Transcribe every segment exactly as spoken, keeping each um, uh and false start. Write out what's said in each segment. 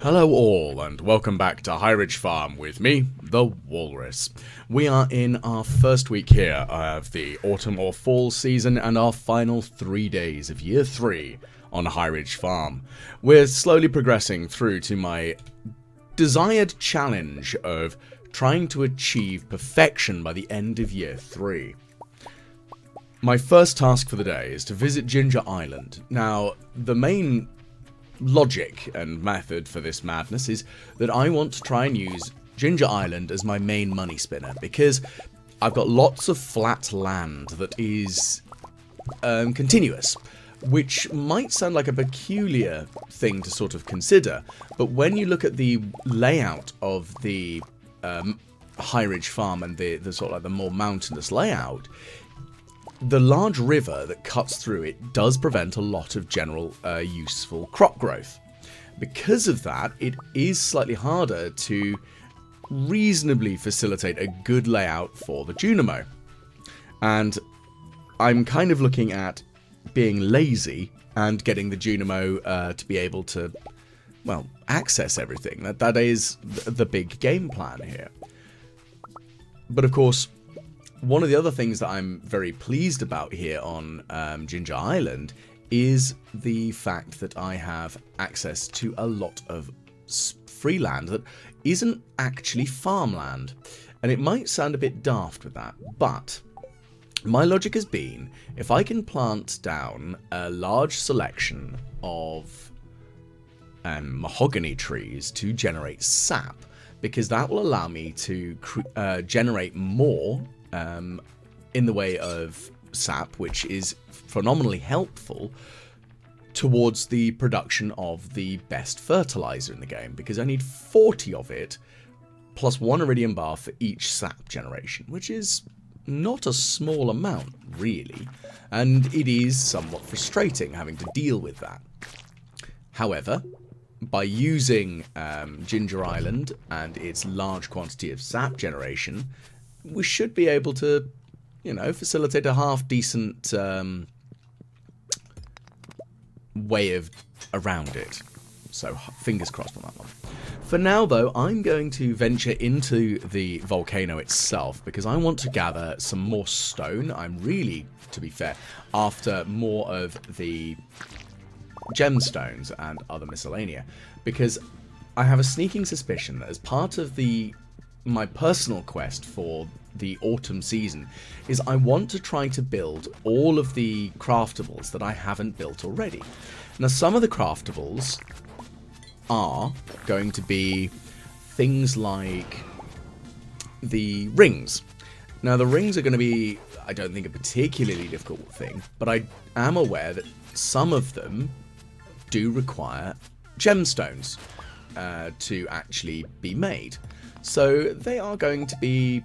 Hello all, and welcome back to High Ridge Farm with me, the Walrus. We are in our first week here of the autumn or fall season and our final three days of year three on High Ridge Farm. We're slowly progressing through to my desired challenge of trying to achieve perfection by the end of year three. My first task for the day is to visit Ginger Island. Now, the main logic and method for this madness is that I want to try and use Ginger Island as my main money spinner because I've got lots of flat land that is um, continuous, which might sound like a peculiar thing to sort of consider, but when you look at the layout of the um, High Ridge Farm and the, the sort of like the more mountainous layout, the large river that cuts through it does prevent a lot of general uh, useful crop growth. Because of that, it is slightly harder to reasonably facilitate a good layout for the Junimo. And I'm kind of looking at being lazy and getting the Junimo uh, to be able to, well, access everything. That, that is th the big game plan here. But of course, one of the other things that I'm very pleased about here on um, Ginger Island is the fact that I have access to a lot of free land that isn't actually farmland. And it might sound a bit daft with that, but my logic has been if I can plant down a large selection of um, mahogany trees to generate sap, because that will allow me to cr uh, generate more Um, in the way of sap, which is phenomenally helpful towards the production of the best fertilizer in the game, because I need forty of it plus one iridium bar for each sap generation, which is not a small amount really, and it is somewhat frustrating having to deal with that. However, by using um, Ginger Island and its large quantity of sap generation, we should be able to, you know, facilitate a half-decent um, way of around it. So, fingers crossed on that one. For now, though, I'm going to venture into the volcano itself because I want to gather some more stone. I'm really, to be fair, after more of the gemstones and other miscellanea because I have a sneaking suspicion that as part of the my personal quest for the autumn season is I want to try to build all of the craftables that I haven't built already. Now, some of the craftables are going to be things like the rings. Now, the rings are going to be, I don't think, a particularly difficult thing, but I am aware that some of them do require gemstones uh, to actually be made. So they are going to be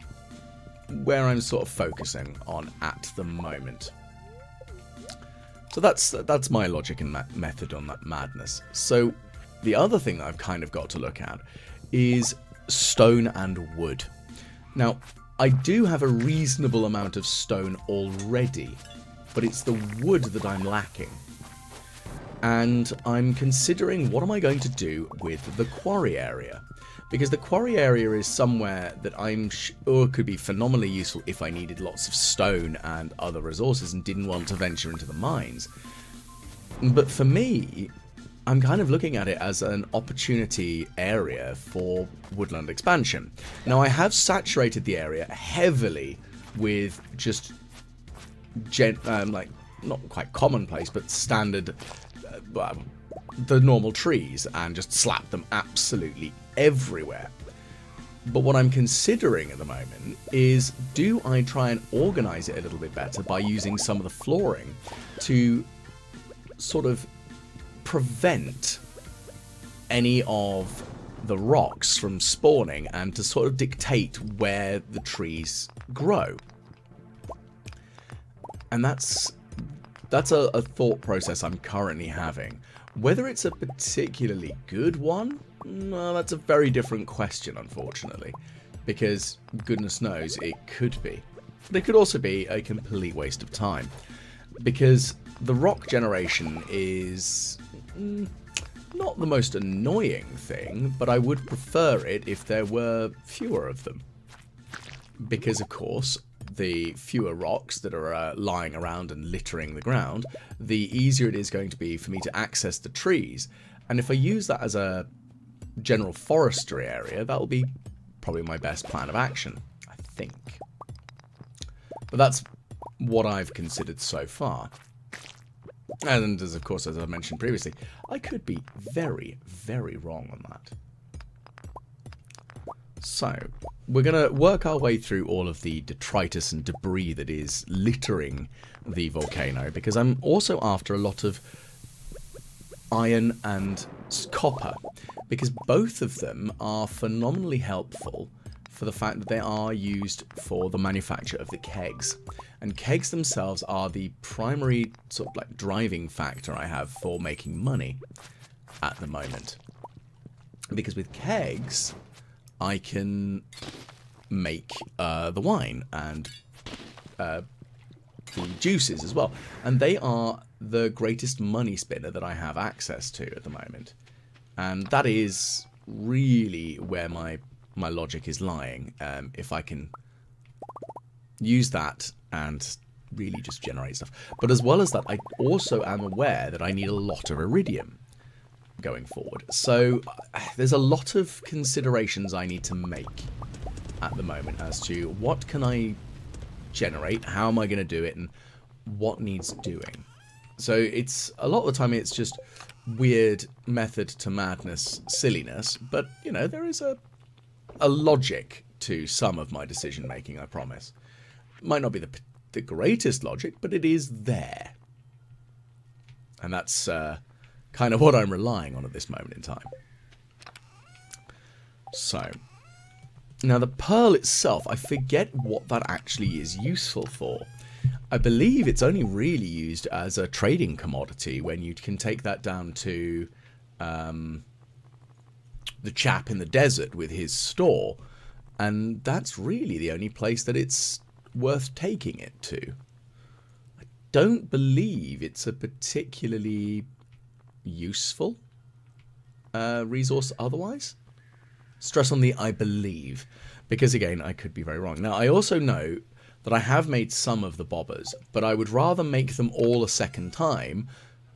where I'm sort of focusing on at the moment. So that's that's my logic and method on that madness. So the other thing that I've kind of got to look at is stone and wood. Now, I do have a reasonable amount of stone already, but it's the wood that I'm lacking. And I'm considering what am I going to do with the quarry area. Because the quarry area is somewhere that I'm sure could be phenomenally useful if I needed lots of stone and other resources and didn't want to venture into the mines. But for me, I'm kind of looking at it as an opportunity area for woodland expansion. Now, I have saturated the area heavily with just, gen um, like, not quite commonplace, but standard, uh, well, the normal trees and just slap them absolutely everywhere. But what I'm considering at the moment is, do I try and organize it a little bit better by using some of the flooring to sort of prevent any of the rocks from spawning and to sort of dictate where the trees grow? And that's that's a, a thought process I'm currently having. Whether it's a particularly good one, no, that's a very different question, unfortunately, because goodness knows it could be. But it could also be a complete waste of time, because the rock generation is not the most annoying thing, but I would prefer it if there were fewer of them. Because, of course, the fewer rocks that are uh, lying around and littering the ground, the easier it is going to be for me to access the trees. And if I use that as a general forestry area, that will be probably my best plan of action, I think. But that's what I've considered so far. And as, of course, as I mentioned previously, I could be very, very wrong on that. So, we're going to work our way through all of the detritus and debris that is littering the volcano, because I'm also after a lot of iron and copper, because both of them are phenomenally helpful for the fact that they are used for the manufacture of the kegs. And kegs themselves are the primary sort of like driving factor I have for making money at the moment. Because with kegs, I can make uh, the wine and uh, the juices as well. And they are the greatest money spinner that I have access to at the moment. And that is really where my... my logic is lying. Um, if I can use that and really just generate stuff. But as well as that, I also am aware that I need a lot of iridium going forward. So uh, there's a lot of considerations I need to make at the moment as to what can I generate, how am I going to do it, and what needs doing. So it's a lot of the time it's just weird method to madness silliness, but you know, there is a a logic to some of my decision making, I promise. Might not be the, the greatest logic, but it is there. And that's uh, kind of what I'm relying on at this moment in time. So, now the pearl itself, I forget what that actually is useful for. I believe it's only really used as a trading commodity when you can take that down to... Um, the chap in the desert with his store, and that's really the only place that it's worth taking it to. I don't believe it's a particularly useful uh, resource otherwise. Stress on the I believe, because again, I could be very wrong. Now, I also know that I have made some of the bobbers, but I would rather make them all a second time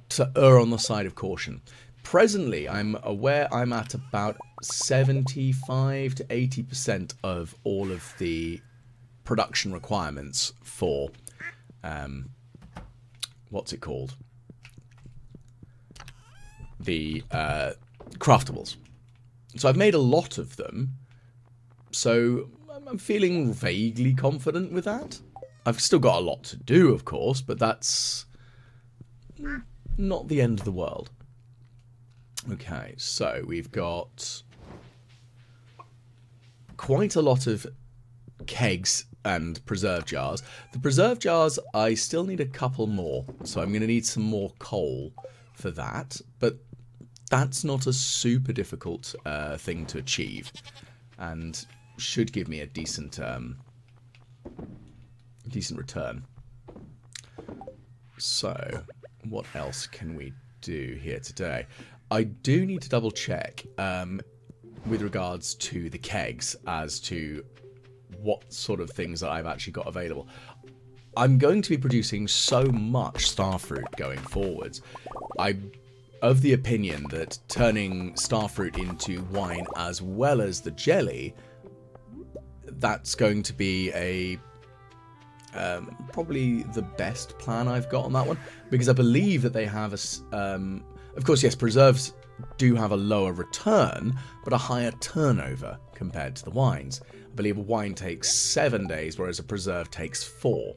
to err on the side of caution. Presently, I'm aware I'm at about seventy-five to eighty percent of all of the production requirements for, um, what's it called? The uh, craftables. So I've made a lot of them, so I'm feeling vaguely confident with that. I've still got a lot to do, of course, but that's not the end of the world. Okay, so we've got quite a lot of kegs and preserve jars. The preserve jars, I still need a couple more, so I'm going to need some more coal for that, but that's not a super difficult uh, thing to achieve and should give me a decent, um, decent return. So, what else can we do here today? I do need to double check um, with regards to the kegs as to what sort of things that I've actually got available. I'm going to be producing so much starfruit going forwards. I'm of the opinion that turning starfruit into wine as well as the jelly, that's going to be a um, probably the best plan I've got on that one, because I believe that they have a... Um, Of course, yes, preserves do have a lower return, but a higher turnover compared to the wines. I believe a wine takes seven days, whereas a preserve takes four.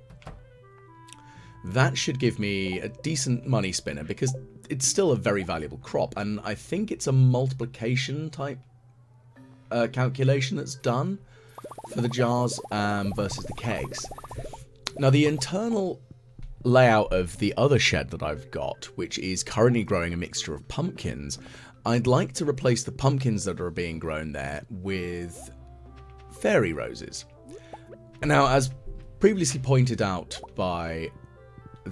That should give me a decent money spinner, because it's still a very valuable crop, and I think it's a multiplication type uh, calculation that's done for the jars um, versus the kegs. Now, the internal... layout of the other shed that I've got, which is currently growing a mixture of pumpkins, I'd like to replace the pumpkins that are being grown there with fairy roses. And now, as previously pointed out by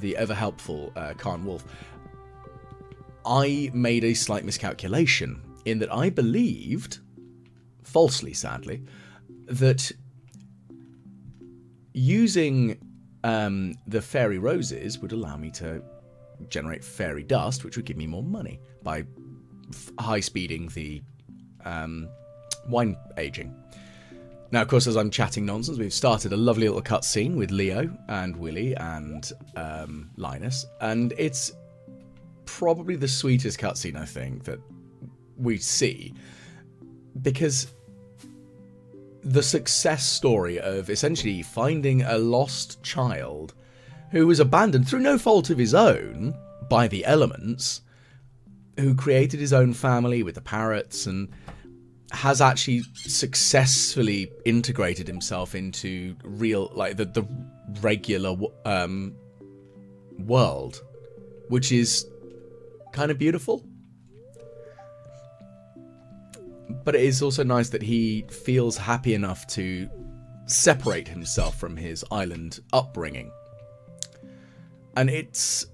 the ever helpful uh, Carnwolf, I made a slight miscalculation in that I believed, falsely sadly, that using um, the fairy roses would allow me to generate fairy dust, which would give me more money by f high speeding the um, wine aging. Now, of course, as I'm chatting nonsense, we've started a lovely little cutscene with Leo and Willy and um, Linus, and it's probably the sweetest cutscene, I think, that we see, because the success story of essentially finding a lost child who was abandoned through no fault of his own by the elements, who created his own family with the parrots and has actually successfully integrated himself into real, like the, the regular um, world, which is kind of beautiful. But it is also nice that he feels happy enough to separate himself from his island upbringing. And it's,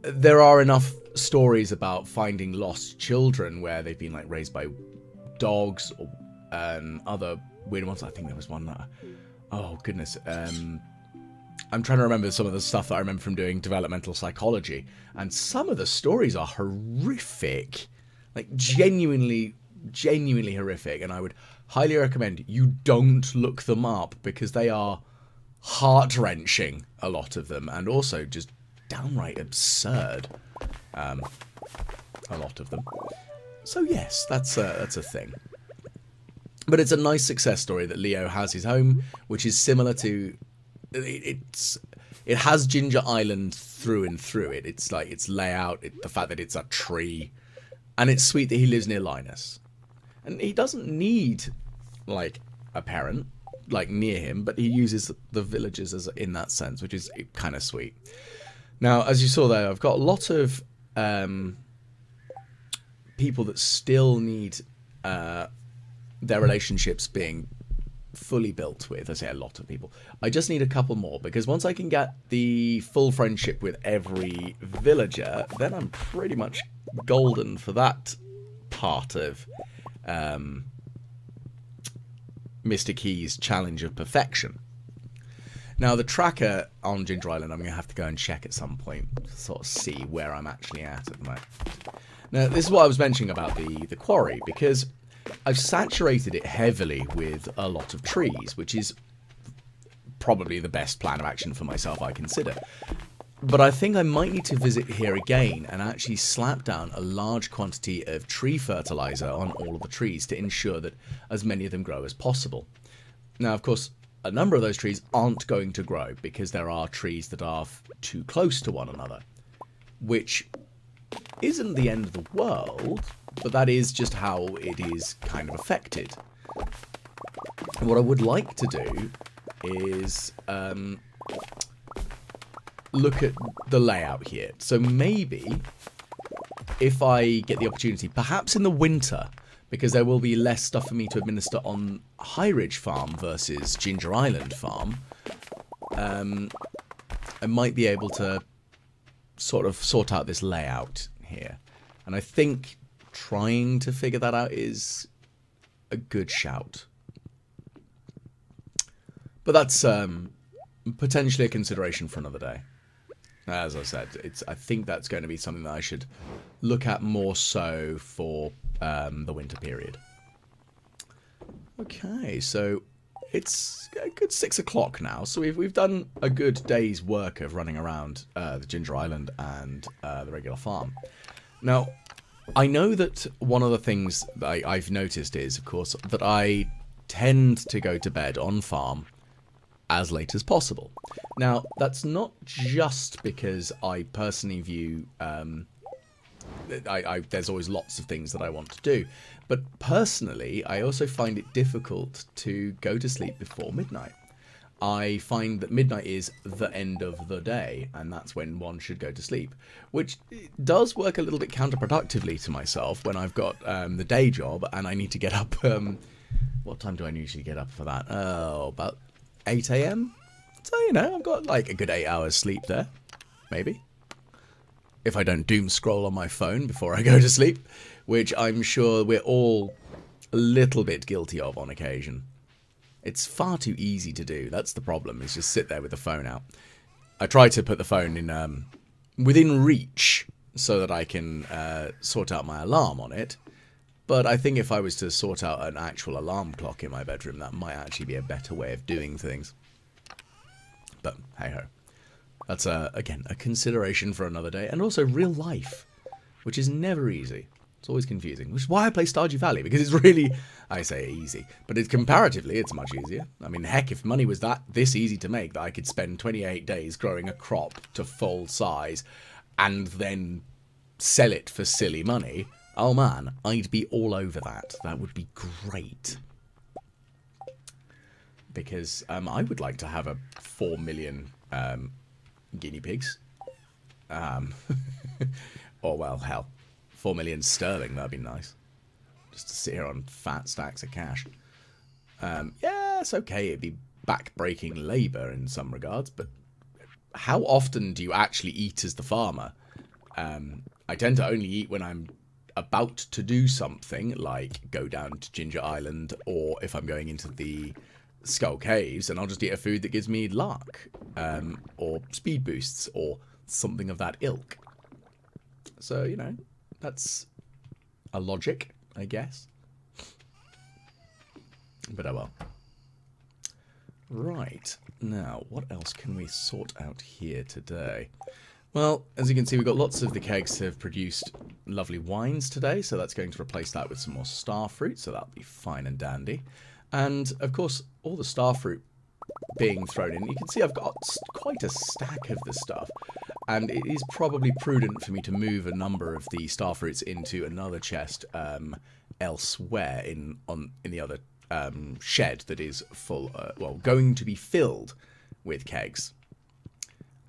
there are enough stories about finding lost children where they've been like raised by dogs or um, other weird ones. I think there was one that, oh goodness, um, I'm trying to remember some of the stuff that I remember from doing developmental psychology, and some of the stories are horrific, like genuinely, genuinely horrific, and I would highly recommend you don't look them up, because they are heart-wrenching, a lot of them, and also just downright absurd, um, a lot of them. So yes, that's a, that's a thing. But it's a nice success story that Leo has his home, which is similar to, it, it's it has Ginger Island through and through it. It's like its layout, it, the fact that it's a tree, and it's sweet that he lives near Linus, and he doesn't need like a parent like near him, but he uses the villagers as in that sense, which is kind of sweet. Now, as you saw there, I've got a lot of um. people that still need uh, their relationships being fully built with. I say a lot of people. I just need a couple more, because once I can get the full friendship with every villager, then I'm pretty much golden for that part of um, Mister Key's challenge of perfection. Now, the tracker on Ginger Island, I'm going to have to go and check at some point to sort of see where I'm actually at at the moment. Now, this is what I was mentioning about the, the quarry, because I've saturated it heavily with a lot of trees, which is probably the best plan of action for myself, I consider. But I think I might need to visit here again and actually slap down a large quantity of tree fertilizer on all of the trees to ensure that as many of them grow as possible. Now, of course, a number of those trees aren't going to grow because there are trees that are too close to one another, which isn't the end of the world, but that is just how it is kind of affected. And what I would like to do is um, look at the layout here. So maybe if I get the opportunity, perhaps in the winter, because there will be less stuff for me to administer on High Ridge Farm versus Ginger Island Farm, um, I might be able to sort of sort out this layout here, and I think trying to figure that out is a good shout. But that's um, potentially a consideration for another day. As I said, it's, I think that's going to be something that I should look at more so for um, the winter period. Okay, so it's a good six o'clock now, so we've, we've done a good day's work of running around uh, the Ginger Island and uh, the regular farm. Now, I know that one of the things that I, I've noticed is, of course, that I tend to go to bed on farm as late as possible. Now, that's not just because I personally view... Um, I, I, there's always lots of things that I want to do, but personally I also find it difficult to go to sleep before midnight. I find that midnight is the end of the day, and that's when one should go to sleep, which does work a little bit counterproductively to myself when I've got um, the day job and I need to get up. Um, what time do I usually get up for that? Oh, about eight A M? So, you know, I've got like a good eight hours sleep there, maybe. if I don't doom scroll on my phone before I go to sleep, which I'm sure we're all a little bit guilty of on occasion. It's far too easy to do. That's the problem, is just sit there with the phone out. I try to put the phone in um, within reach so that I can uh, sort out my alarm on it. But I think if I was to sort out an actual alarm clock in my bedroom, that might actually be a better way of doing things. But hey-ho. That's, uh, again, a consideration for another day. And also real life, which is never easy. It's always confusing, which is why I play Stardew Valley, because it's really, I say easy, but it's comparatively, it's much easier. I mean, heck, if money was that this easy to make, that I could spend twenty-eight days growing a crop to full size and then sell it for silly money, oh man, I'd be all over that. That would be great. Because um, I would like to have a four million um, guinea pigs. Um, or, well, hell. Four million sterling, that'd be nice. Just to sit here on fat stacks of cash. Um, yeah, it's okay. It'd be back-breaking labour in some regards, but how often do you actually eat as the farmer? Um, I tend to only eat when I'm about to do something, like go down to Ginger Island, or if I'm going into the Skull Caves, and I'll just eat a food that gives me luck, um, or speed boosts, or something of that ilk. So, you know... that's a logic, I guess. But oh well. Right. Now, what else can we sort out here today? Well, as you can see, we've got lots of the kegs have produced lovely wines today, so that's going to replace that with some more starfruit, so that'll be fine and dandy. And, of course, all the starfruit being thrown in. You can see I've got quite a stack of the stuff, and it is probably prudent for me to move a number of the starfruits into another chest um, elsewhere in on in the other um, shed that is full, uh, well, going to be filled with kegs,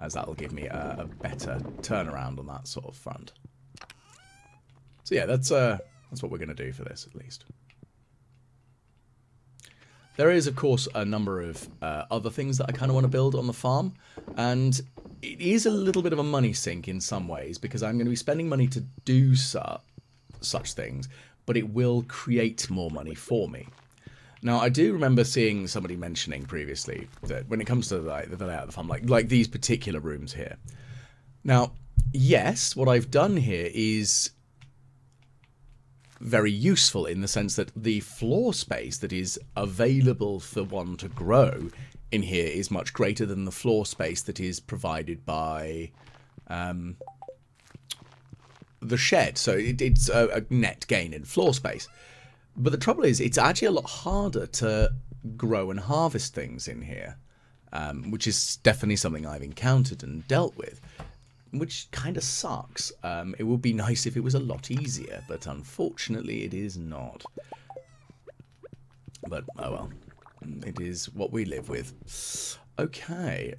as that'll give me a, a better turnaround on that sort of front. So yeah, that's uh, that's what we're going to do for this at least. There is, of course, a number of uh, other things that I kind of want to build on the farm, and it is a little bit of a money sink in some ways, because I'm going to be spending money to do su such things, but it will create more money for me. Now, I do remember seeing somebody mentioning previously that when it comes to like, the layout of the farm, like, like these particular rooms here. Now, yes, what I've done here is... very useful in the sense that the floor space that is available for one to grow in here is much greater than the floor space that is provided by um, the shed. So it, it's a, a net gain in floor space. But the trouble is, it's actually a lot harder to grow and harvest things in here, um, which is definitely something I've encountered and dealt with. Which kind of sucks. Um, it would be nice if it was a lot easier, but unfortunately it is not. But, oh well. It is what we live with. Okay.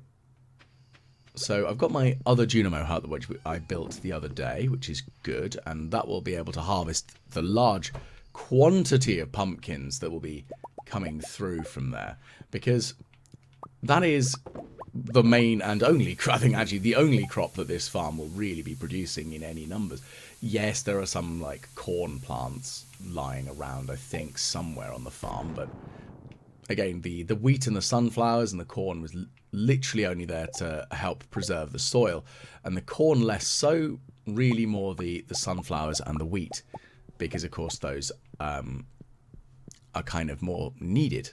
So I've got my other Junimo hut, which I built the other day, which is good, and that will be able to harvest the large quantity of pumpkins that will be coming through from there. Because that is... the main and only crop, I think actually the only crop that this farm will really be producing in any numbers. Yes, there are some like corn plants lying around, I think, somewhere on the farm, but again, the, the wheat and the sunflowers and the corn was literally only there to help preserve the soil, and the corn less so, really more the, the sunflowers and the wheat, because of course those um, are kind of more needed.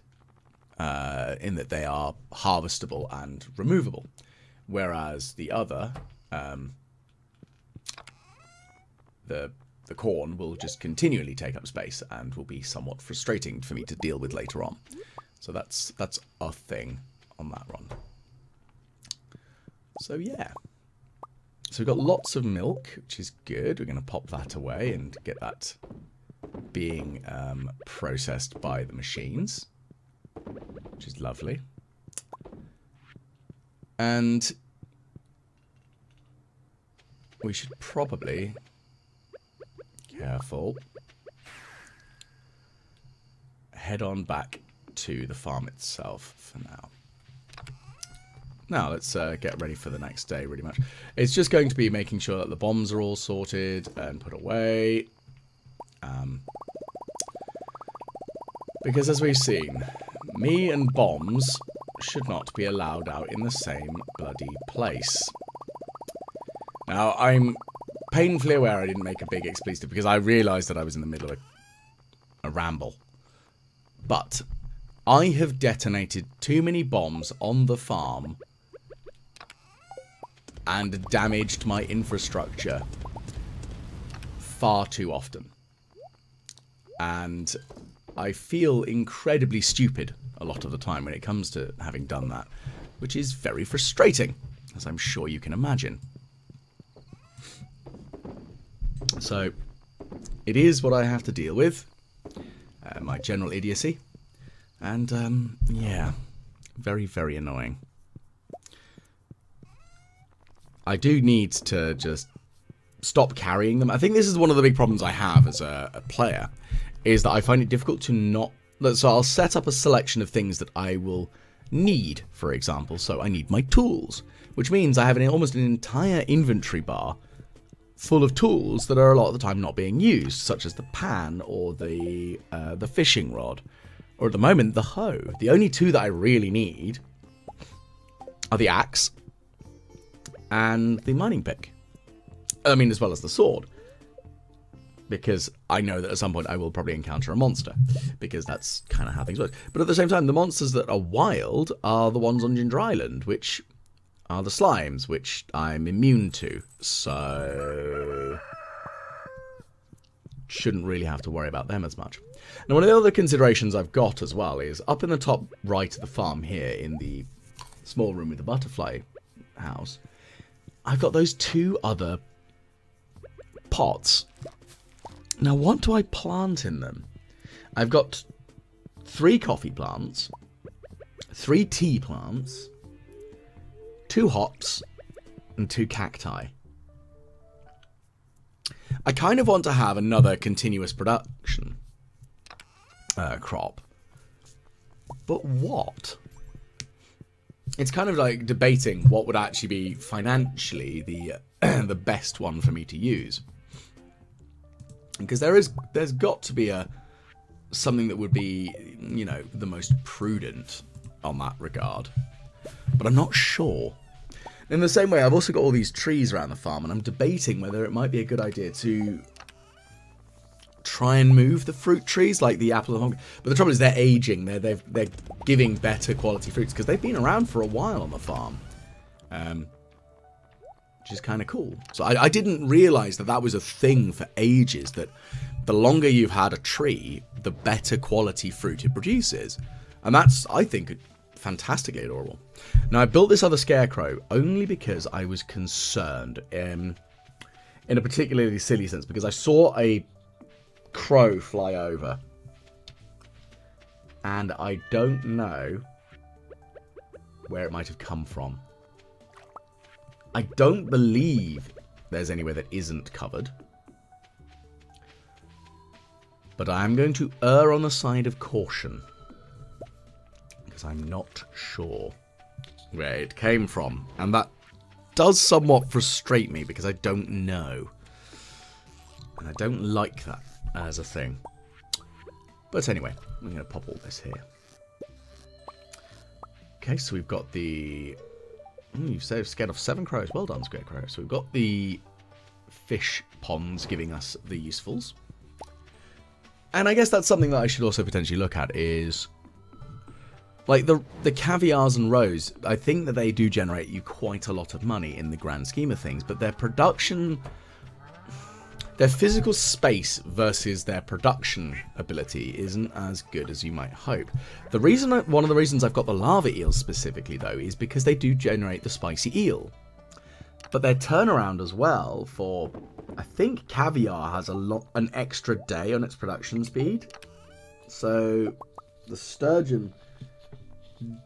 Uh, in that they are harvestable and removable, whereas the other, um, the the corn, will just continually take up space and will be somewhat frustrating for me to deal with later on. So that's that's a thing on that one. So yeah, so we've got lots of milk, which is good. We're going to pop that away and get that being um, processed by the machines. Which is lovely. And we should probably... careful. Head on back to the farm itself for now. now let's uh, get ready for the next day, really much. It's just going to be making sure that the bombs are all sorted and put away. Um, because as we've seen, me and bombs should not be allowed out in the same bloody place. Now, I'm painfully aware I didn't make a big expletive because I realised that I was in the middle of a, a ramble. But I have detonated too many bombs on the farm and damaged my infrastructure far too often. And I feel incredibly stupid a lot of the time when it comes to having done that, which is very frustrating, as I'm sure you can imagine. So, it is what I have to deal with, uh, my general idiocy, and um, yeah, very, very annoying. I do need to just stop carrying them. I think this is one of the big problems I have as a, a player, is that I find it difficult to not... So I'll set up a selection of things that I will need, for example. So I need my tools, which means I have an, almost an entire inventory bar full of tools that are a lot of the time not being used, such as the pan or the, uh, the fishing rod, or at the moment, the hoe. The only two that I really need are the axe and the mining pick. I mean, as well as the sword. Because I know that at some point I will probably encounter a monster, because that's kind of how things work. But at the same time, the monsters that are wild are the ones on Ginger Island, which are the slimes, which I'm immune to. So shouldn't really have to worry about them as much. Now, one of the other considerations I've got as well is up in the top right of the farm here in the small room with the butterfly house, I've got those two other pots. Now, what do I plant in them? I've got three coffee plants, three tea plants, two hops, and two cacti. I kind of want to have another continuous production uh, crop. But what? It's kind of like debating what would actually be financially the, uh, the best one for me to use. Because there is, there's got to be a something that would be, you know, the most prudent on that regard. But I'm not sure. In the same way, I've also got all these trees around the farm, and I'm debating whether it might be a good idea to try and move the fruit trees, like the apple and honk. But the trouble is they're aging. They're they're, they're giving better quality fruits because they've been around for a while on the farm. Um... Which is kind of cool. So I, I didn't realise that that was a thing for ages, that the longer you've had a tree, the better quality fruit it produces. And that's, I think, fantastically adorable. Now, I built this other scarecrow only because I was concerned um, in a particularly silly sense, because I saw a crow fly over. And I don't know where it might have come from. I don't believe there's anywhere that isn't covered. But I am going to err on the side of caution. Because I'm not sure where it came from. And that does somewhat frustrate me because I don't know. And I don't like that as a thing. But anyway, I'm going to pop all this here. Okay, so we've got the... Mm, you've saved, scared off seven crows. Well done, Scarecrow. So we've got the fish ponds giving us the usefuls. And I guess that's something that I should also potentially look at is... Like, the the caviars and roes, I think that they do generate you quite a lot of money in the grand scheme of things, but their production... Their physical space versus their production ability isn't as good as you might hope. The reason, one of the reasons I've got the lava eels specifically though, is because they do generate the spicy eel. But their turnaround as well for, I think caviar has a lot, an extra day on its production speed. So the sturgeon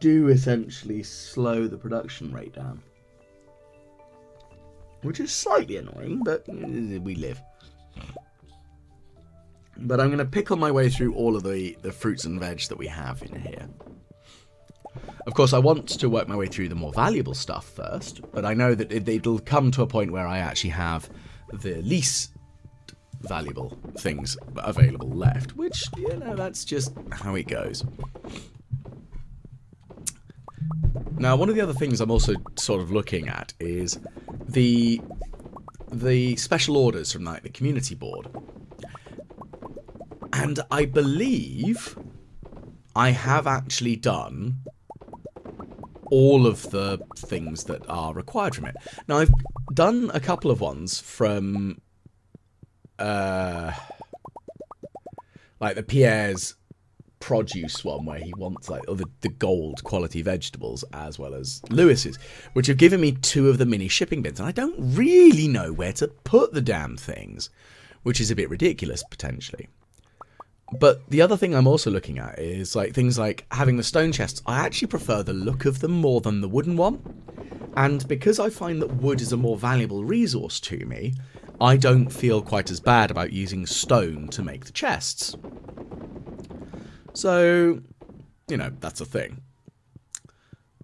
do essentially slow the production rate down. Which is slightly annoying, but we live. But I'm going to pickle my way through all of the, the fruits and veg that we have in here. Of course, I want to work my way through the more valuable stuff first, but I know that it, it'll come to a point where I actually have the least valuable things available left, which, you know, that's just how it goes. Now, one of the other things I'm also sort of looking at is the the special orders from like the community board. And I believe I have actually done all of the things that are required from it. Now, I've done a couple of ones from uh, like the Pierre's produce one, where he wants like the, the gold quality vegetables, as well as Lewis's, which have given me two of the mini shipping bins, and I don't really know where to put the damn things, which is a bit ridiculous potentially. But the other thing I'm also looking at is like things like having the stone chests. I actually prefer the look of them more than the wooden one, and because I find that wood is a more valuable resource to me, I don't feel quite as bad about using stone to make the chests. So, you know, that's a thing.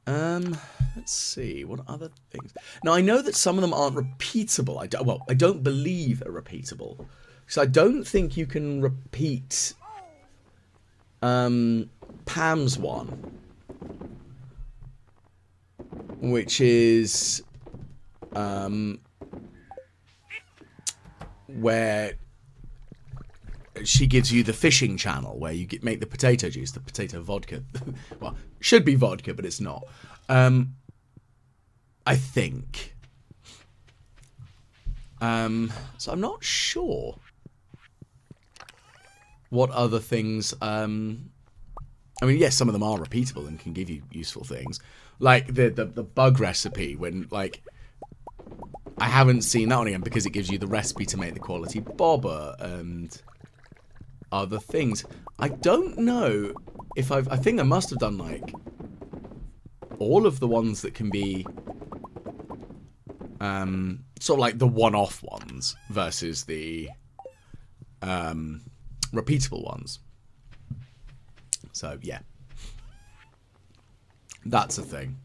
Um, let's see, what other things? Now, I know that some of them aren't repeatable. I don't, well, I don't believe are repeatable. So I don't think you can repeat um, Pam's one, which is um, where she gives you the fishing channel, where you get, make the potato juice, the potato vodka. Well, should be vodka, but it's not. Um, I think. Um, so I'm not sure what other things. Um, I mean, yes, some of them are repeatable and can give you useful things, like the the, the bug recipe. When like. I haven't seen that one again because it gives you the recipe to make the quality bobber and other things. I don't know if I've... I think I must have done, like, all of the ones that can be um, sort of like the one-off ones versus the um, repeatable ones. So, yeah. That's a thing.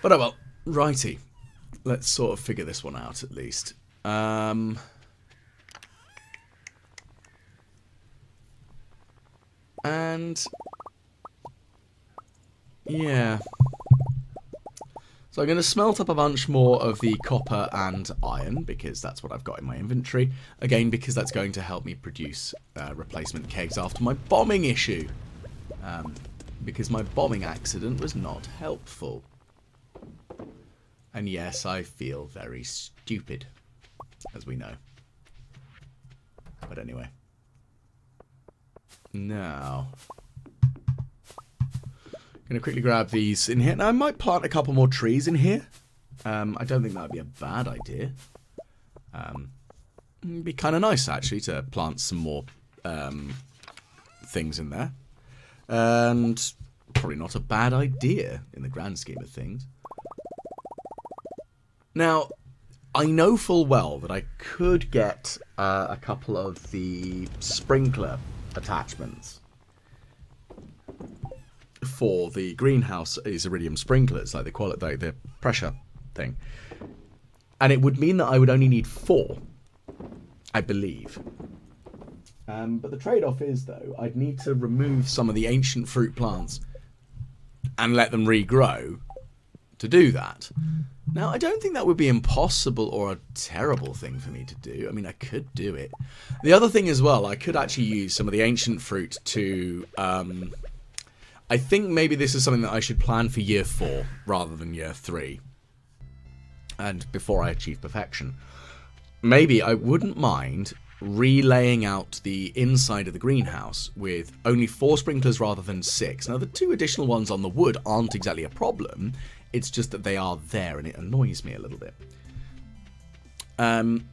But, oh, well, righty. Let's sort of figure this one out, at least. Um, and... Yeah. So I'm going to smelt up a bunch more of the copper and iron, because that's what I've got in my inventory. Again, because that's going to help me produce uh, replacement caves after my bombing issue. Um, because my bombing accident was not helpful. And yes, I feel very stupid, as we know. But anyway. Now. I'm going to quickly grab these in here. Now, I might plant a couple more trees in here. Um, I don't think that would be a bad idea. Um, it would be kind of nice, actually, to plant some more um, things in there. And probably not a bad idea in the grand scheme of things. Now, I know full well that I could get uh, a couple of the sprinkler attachments for the greenhouse iridium sprinklers, like the quality, like the pressure thing, and it would mean that I would only need four, I believe. Um, but the trade-off is, though, I'd need to remove some of the ancient fruit plants and let them regrow to do that. Now, I don't think that would be impossible or a terrible thing for me to do. I mean, I could do it. The other thing as well, I could actually use some of the ancient fruit to... Um, I think maybe this is something that I should plan for year four rather than year three. And before I achieve perfection. Maybe I wouldn't mind relaying out the inside of the greenhouse with only four sprinklers rather than six. Now, the two additional ones on the wood aren't exactly a problem. It's just that they are there, and it annoys me a little bit. Um,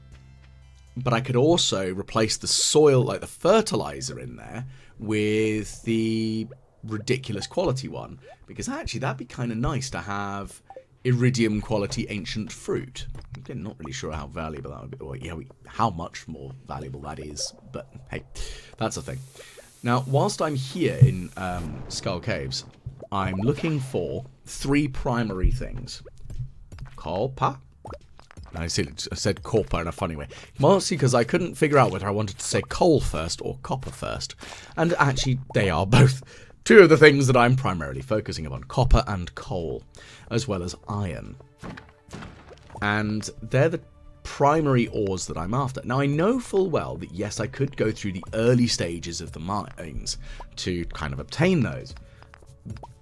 but I could also replace the soil, like the fertilizer in there, with the ridiculous quality one. Because actually, that'd be kind of nice to have iridium quality ancient fruit. I'm not really sure how valuable that would be, or you know, how much more valuable that is. But hey, that's a thing. Now, whilst I'm here in um, Skull Caves, I'm looking for three primary things. Corpa. I said corpa in a funny way. Mostly because I couldn't figure out whether I wanted to say coal first or copper first. And actually, they are both two of the things that I'm primarily focusing upon. Copper and coal, as well as iron. And they're the primary ores that I'm after. Now, I know full well that, yes, I could go through the early stages of the mines to kind of obtain those.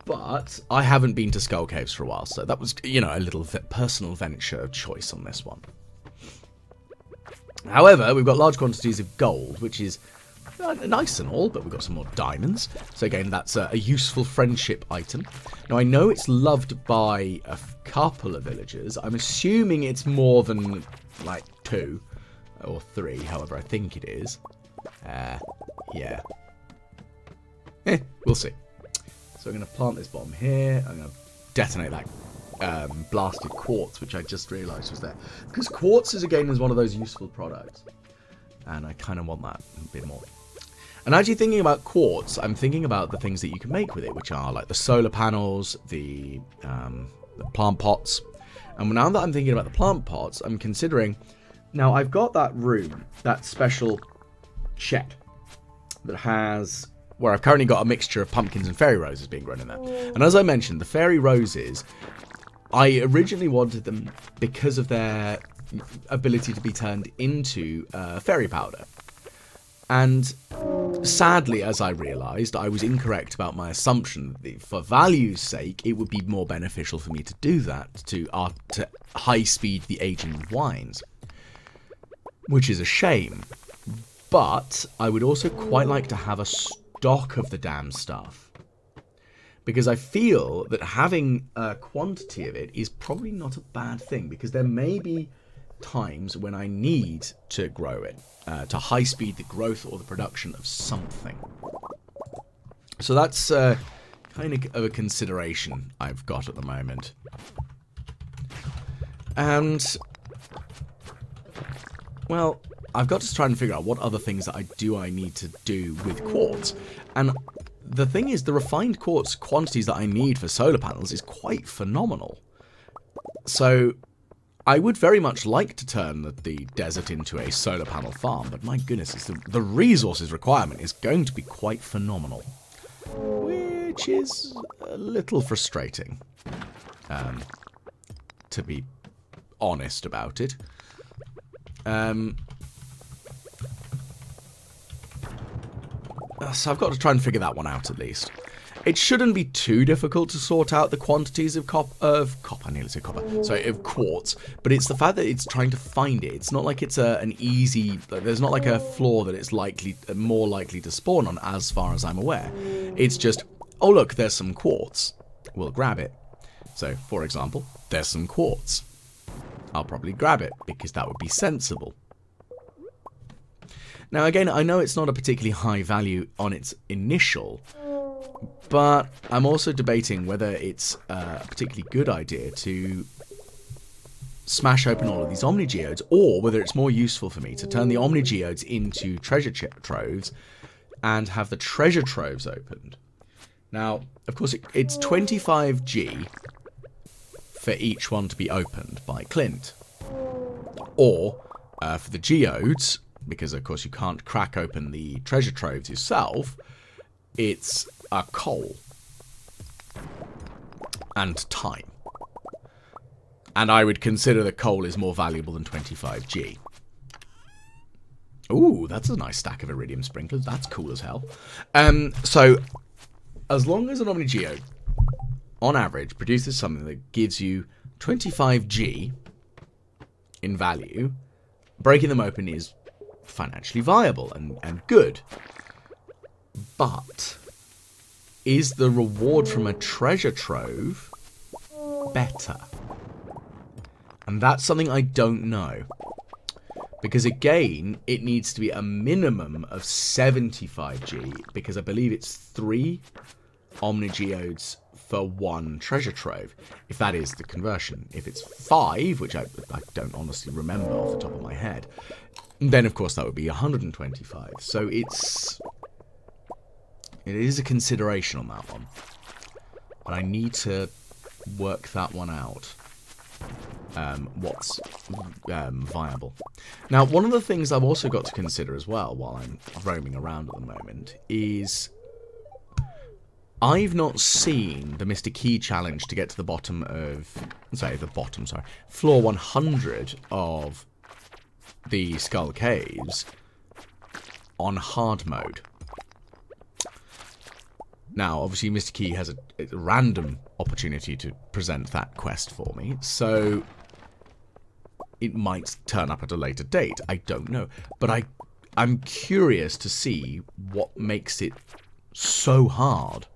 But I haven't been to Skull Caves for a while, so that was, you know, a little personal venture of choice on this one. However, we've got large quantities of gold, which is uh, nice and all, but we've got some more diamonds. So again, that's uh, a useful friendship item. Now, I know it's loved by a couple of villagers. I'm assuming it's more than, like, two or three, however I think it is. Uh, yeah. Eh, we'll see. So I'm going to plant this bomb here. I'm going to detonate that um, blasted quartz, which I just realised was there. Because quartz is, again, is one of those useful products. And I kind of want that a bit more. And actually thinking about quartz, I'm thinking about the things that you can make with it, which are like the solar panels, the, um, the plant pots. And now that I'm thinking about the plant pots, I'm considering... Now, I've got that room, that special shed that has... where I've currently got a mixture of pumpkins and fairy roses being grown in there. And as I mentioned, the fairy roses, I originally wanted them because of their ability to be turned into uh, fairy powder. And sadly, as I realised, I was incorrect about my assumption that for value's sake, it would be more beneficial for me to do that, to, uh, to high-speed the aging of wines, which is a shame. But I would also quite like to have a stock of the damn stuff, because I feel that having a quantity of it is probably not a bad thing, because there may be times when I need to grow it uh, to high speed the growth or the production of something. So that's uh, kind of a consideration I've got at the moment. And well, I've got to try and figure out what other things that I do I need to do with quartz. And the thing is, the refined quartz quantities that I need for solar panels is quite phenomenal. So I would very much like to turn the, the desert into a solar panel farm, but my goodness, it's the, the resources requirement is going to be quite phenomenal, which is a little frustrating, um, to be honest about it. Um... So I've got to try and figure that one out at least. It shouldn't be too difficult to sort out the quantities of cop of copper, I nearly said copper, sorry, of quartz. But it's the fact that it's trying to find it. It's not like it's a, an easy, there's not like a floor that it's likely, more likely to spawn on as far as I'm aware. It's just, oh look, there's some quartz. We'll grab it. So, for example, there's some quartz. I'll probably grab it because that would be sensible. Now, again, I know it's not a particularly high value on its initial, but I'm also debating whether it's a particularly good idea to smash open all of these Omnigeodes, or whether it's more useful for me to turn the Omnigeodes into treasure troves and have the treasure troves opened. Now, of course, it, it's twenty-five G for each one to be opened by Clint, or uh, for the geodes... because, of course, you can't crack open the treasure troves yourself, it's a coal and time. And I would consider the coal is more valuable than twenty-five G. Ooh, that's a nice stack of iridium sprinklers. That's cool as hell. Um, so, as long as an Omnigeode, on average, produces something that gives you twenty-five G in value, breaking them open is... financially viable and, and good. But is the reward from a treasure trove better? And that's something I don't know. Because again, it needs to be a minimum of seventy-five G, because I believe it's three Omnigeodes for one treasure trove, if that is the conversion. If it's five, which I, I don't honestly remember off the top of my head, then, of course, that would be one hundred twenty-five. So it's It is a consideration on that one. But I need to work that one out. Um, what's um, viable. Now, one of the things I've also got to consider as well while I'm roaming around at the moment is I've not seen the Mister Key challenge to get to the bottom of... Sorry, the bottom, sorry. Floor one hundred of the Skull Caves on hard mode. Now, obviously, Mister Key has a, a random opportunity to present that quest for me, so it might turn up at a later date. I don't know. But I, I'm curious to see what makes it so hard.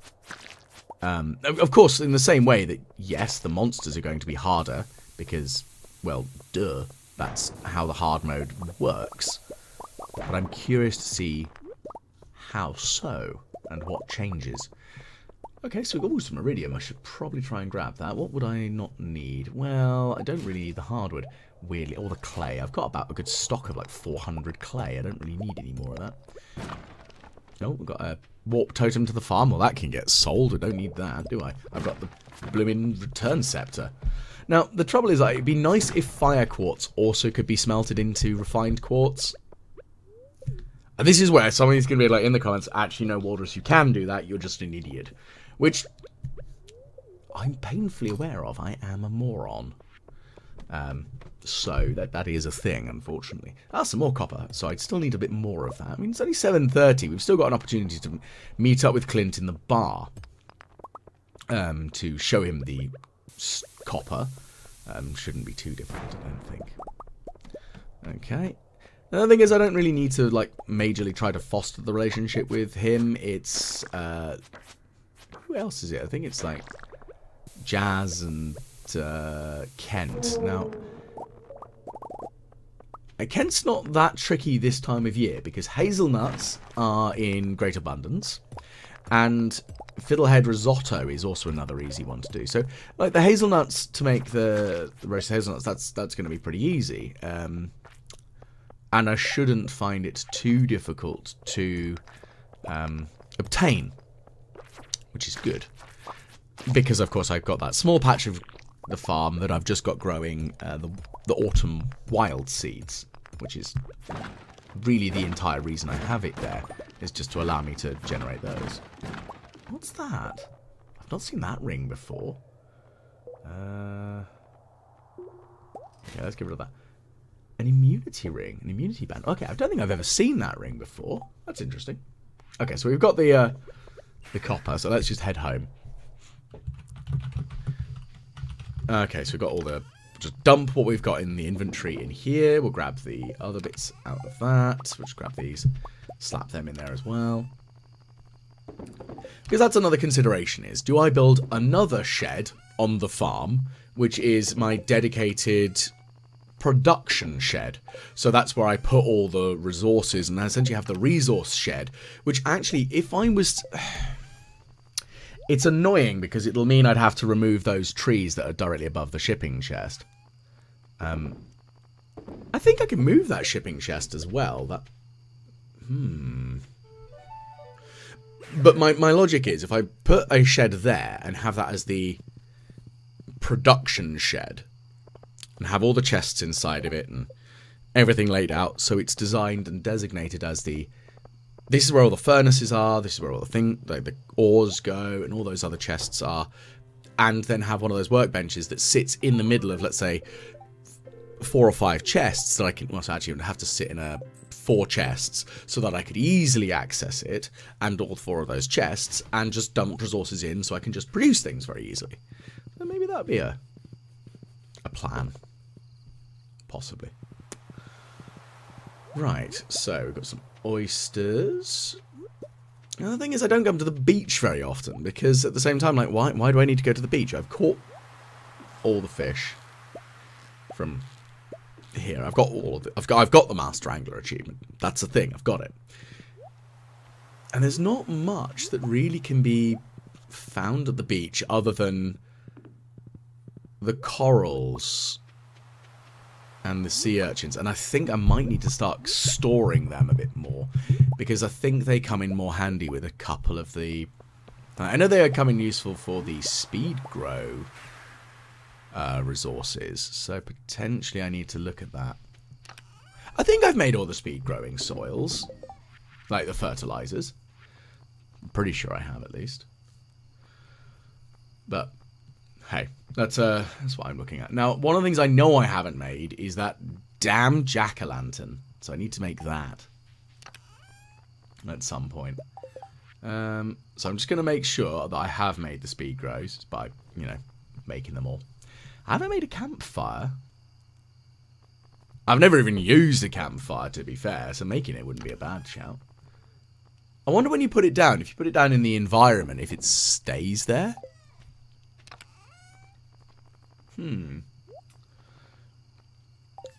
Um, of course, in the same way that, yes, the monsters are going to be harder because, well, duh, that's how the hard mode works. But I'm curious to see how so. And what changes. Okay, so we've got some iridium. I should probably try and grab that. What would I not need? Well, I don't really need the hardwood, weirdly, or the clay. I've got about a good stock of like four hundred clay. I don't really need any more of that. Oh, we've got a warp totem to the farm. Well, that can get sold. I don't need that, do I? I've got the blooming return scepter. Now, the trouble is, like, it'd be nice if fire quartz also could be smelted into refined quartz. And this is where somebody's going to be like in the comments, actually, no, Walrus, you can do that, you're just an idiot. Which I'm painfully aware of. I am a moron. Um, so that that is a thing, unfortunately. Ah, some more copper, so I'd still need a bit more of that. I mean, it's only seven thirty. We've still got an opportunity to meet up with Clint in the bar um, to show him the copper. Um, shouldn't be too difficult, I don't think. Okay. Another thing is I don't really need to, like, majorly try to foster the relationship with him. It's, uh... who else is it? I think it's, like, Jazz and, uh, Kent. Now, Kent's not that tricky this time of year because hazelnuts are in great abundance. And fiddlehead risotto is also another easy one to do. So, like, the hazelnuts to make the, the roasted hazelnuts, that's, that's going to be pretty easy. Um... And I shouldn't find it too difficult to um, obtain, which is good. Because, of course, I've got that small patch of the farm that I've just got growing uh, the, the autumn wild seeds, which is really the entire reason I have it there, is just to allow me to generate those. What's that? I've not seen that ring before. Uh, okay, let's get rid of that. An immunity ring, an immunity band. Okay, I don't think I've ever seen that ring before. That's interesting. Okay, so we've got the uh, the copper, so let's just head home. Okay, so we've got all the... Just dump what we've got in the inventory in here. We'll grab the other bits out of that. We'll just grab these, slap them in there as well. Because that's another consideration is, do I build another shed on the farm, which is my dedicated... production shed. So that's where I put all the resources, and I essentially have the resource shed, which actually, if I was... It's annoying because it'll mean I'd have to remove those trees that are directly above the shipping chest. Um, I think I can move that shipping chest as well. That, hmm. But my, my logic is, if I put a shed there and have that as the production shed, and have all the chests inside of it and everything laid out so it's designed and designated as the... This is where all the furnaces are, this is where all the thing, like the ores go, and all those other chests are. And then have one of those workbenches that sits in the middle of, let's say, four or five chests that I can... Well, actually, I would have to sit in a four chests so that I could easily access it and all four of those chests and just dump resources in so I can just produce things very easily. So maybe that would be a... a plan. Possibly. Right, so we've got some oysters. Now, the thing is, I don't come to the beach very often because at the same time, like, why, why do I need to go to the beach? I've caught all the fish from here. I've got all of it. I've got, I've got the Master Angler achievement. That's the thing. I've got it. And there's not much that really can be found at the beach other than the corals and the sea urchins, and I think I might need to start storing them a bit more, because I think they come in more handy with a couple of the... I know they are coming useful for the speed grow uh, resources, so potentially I need to look at that. I think I've made all the speed growing soils, like the fertilizers. I'm pretty sure I have, at least. But hey, that's uh, that's what I'm looking at. Now, one of the things I know I haven't made is that damn jack-o'-lantern. So I need to make that at some point. Um, so I'm just going to make sure that I have made the speed grows by, you know, making them all. Have I made a campfire? I've never even used a campfire, to be fair, so making it wouldn't be a bad shout. I wonder when you put it down, if you put it down in the environment, if it stays there? Hmm.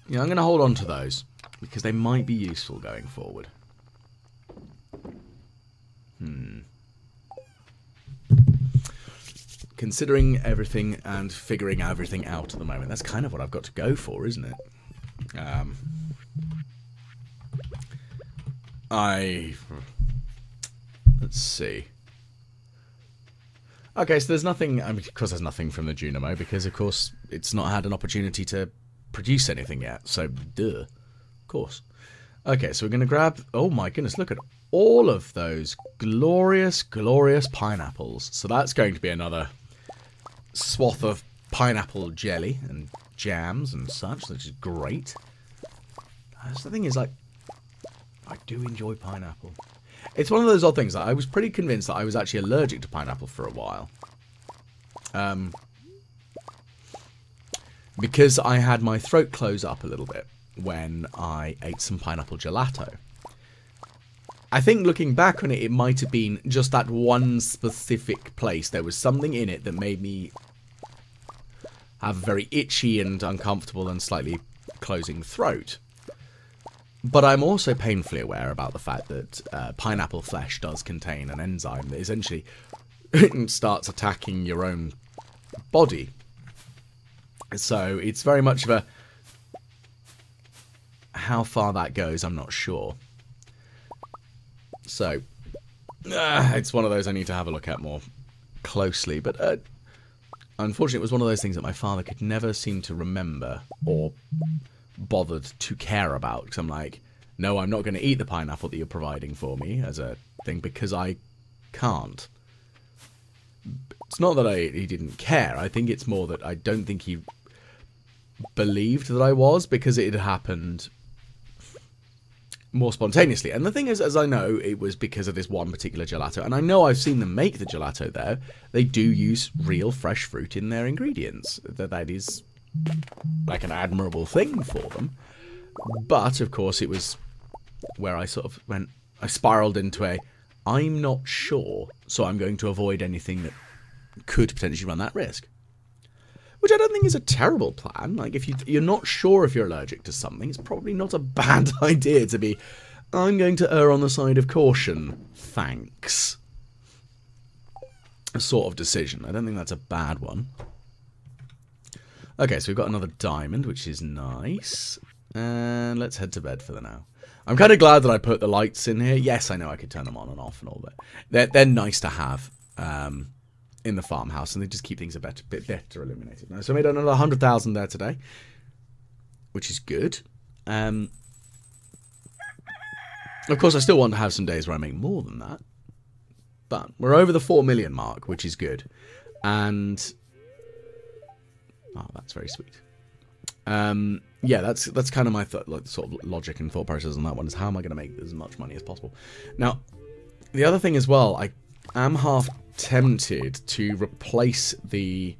Yeah, I'm going to hold on to those, because they might be useful going forward. Hmm. Considering everything and figuring everything out at the moment, that's kind of what I've got to go for, isn't it? Um, I... Let's see. Okay, so there's nothing... I mean, of course there's nothing from the Junimo, because, of course, it's not had an opportunity to produce anything yet. So, duh. Of course. Okay, so we're going to grab... Oh, my goodness, look at all of those glorious, glorious pineapples. So that's going to be another swath of pineapple jelly and jams and such, which is great. That's the thing is, like, I do enjoy pineapple. It's one of those odd things. That I was pretty convinced that I was actually allergic to pineapple for a while. Um, because I had my throat close up a little bit when I ate some pineapple gelato. I think looking back on it, it might have been just that one specific place. There was something in it that made me have a very itchy and uncomfortable and slightly closing throat. But I'm also painfully aware about the fact that uh, pineapple flesh does contain an enzyme that essentially starts attacking your own body. So it's very much of a... How far that goes, I'm not sure. So, uh, it's one of those I need to have a look at more closely. But uh, unfortunately, it was one of those things that my father could never seem to remember or... bothered to care about, because I'm like, no, I'm not going to eat the pineapple that you're providing for me as a thing, because I can't. It's not that I, he didn't care. I think it's more that I don't think he believed that I was, because it had happened more spontaneously. And the thing is, as I know, it was because of this one particular gelato, and I know I've seen them make the gelato there. They do use real fresh fruit in their ingredients. That that is... like an admirable thing for them, but of course it was where I sort of went, I spiraled into a, I'm not sure, so I'm going to avoid anything that could potentially run that risk, which I don't think is a terrible plan. Like, if you, you're not sure if you're allergic to something, it's probably not a bad idea to be, I'm going to err on the side of caution, thanks, a sort of decision. I don't think that's a bad one. Okay, so we've got another diamond, which is nice. And let's head to bed for the now. I'm kind of glad that I put the lights in here. Yes, I know I could turn them on and off and all that. They're, they're nice to have um, in the farmhouse, and they just keep things a bit, bit better illuminated. Now, so I made another one hundred thousand there today, which is good. Um, of course, I still want to have some days where I make more than that. But we're over the four million mark, which is good. And... oh, that's very sweet. Um, yeah, that's that's kind of my th like, sort of logic and thought process on that one, is how am I going to make as much money as possible? Now, the other thing as well, I am half tempted to replace the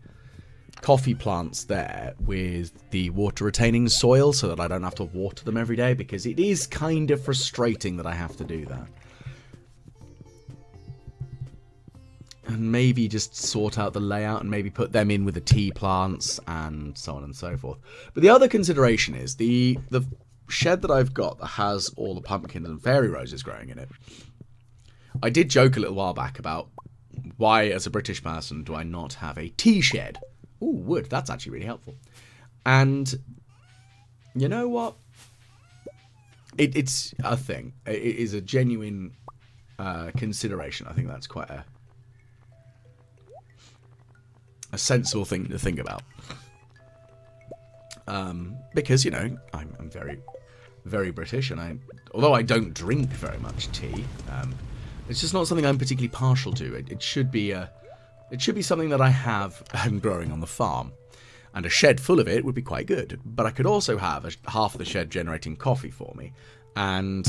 coffee plants there with the water-retaining soil so that I don't have to water them every day, because it is kind of frustrating that I have to do that. And maybe just sort out the layout and maybe put them in with the tea plants and so on and so forth. But the other consideration is the the shed that I've got that has all the pumpkins and fairy roses growing in it. I did joke a little while back about why, as a British person, do I not have a tea shed? Ooh, wood. That's actually really helpful. And You know what? It, it's a thing. It, it is a genuine uh, consideration. I think that's quite a, a sensible thing to think about. Um, because, you know, I'm, I'm very, very British, and I, although I don't drink very much tea, um, it's just not something I'm particularly partial to. It, it should be a, it should be something that I have and growing on the farm, and a shed full of it would be quite good. But I could also have a, half of the shed generating coffee for me, and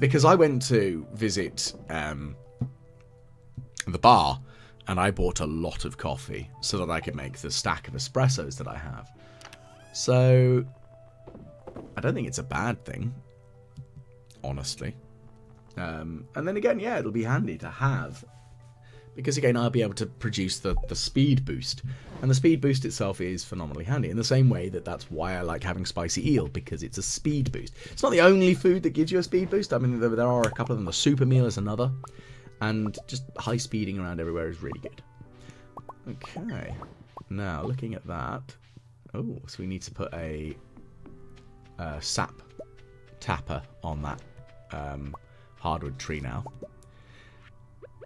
because I went to visit um, the bar. And I bought a lot of coffee so that I could make the stack of espressos that I have. So, I don't think it's a bad thing, honestly. Um, and then again, yeah, it'll be handy to have. Because again, I'll be able to produce the, the speed boost. And the speed boost itself is phenomenally handy. In the same way that that's why I like having spicy eel, because it's a speed boost. It's not the only food that gives you a speed boost. I mean, there, there are a couple of them. The super meal is another. And just high speeding around everywhere is really good. Okay. Now, looking at that. Oh, so we need to put a, a sap tapper on that um, hardwood tree now.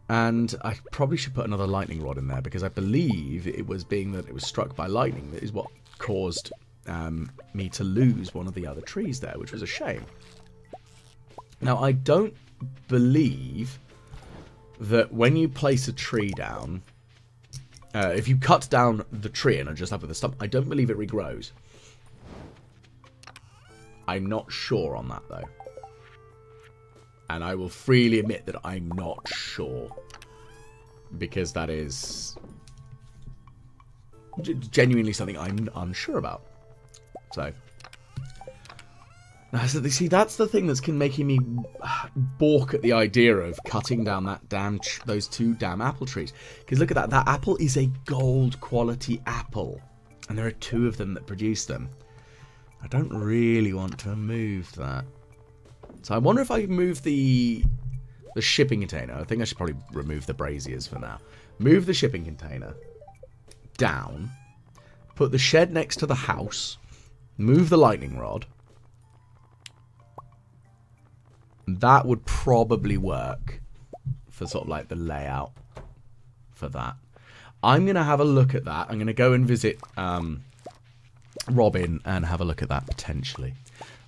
And I probably should put another lightning rod in there, because I believe it was being that it was struck by lightning that is what caused um, me to lose one of the other trees there, which was a shame. Now, I don't believe that when you place a tree down, uh, if you cut down the tree and are just up with the stump, I don't believe it regrows. I'm not sure on that, though. And I will freely admit that I'm not sure. Because that is genuinely something I'm unsure about. So, see, that's the thing that's making me balk at the idea of cutting down that damn those two damn apple trees. Because look at that. That apple is a gold quality apple. And there are two of them that produce them. I don't really want to move that. So I wonder if I move the, the shipping container. I think I should probably remove the braziers for now. Move the shipping container down. Put the shed next to the house. Move the lightning rod. That would probably work for sort of like the layout for that. I'm going to have a look at that. I'm going to go and visit um, Robin and have a look at that potentially.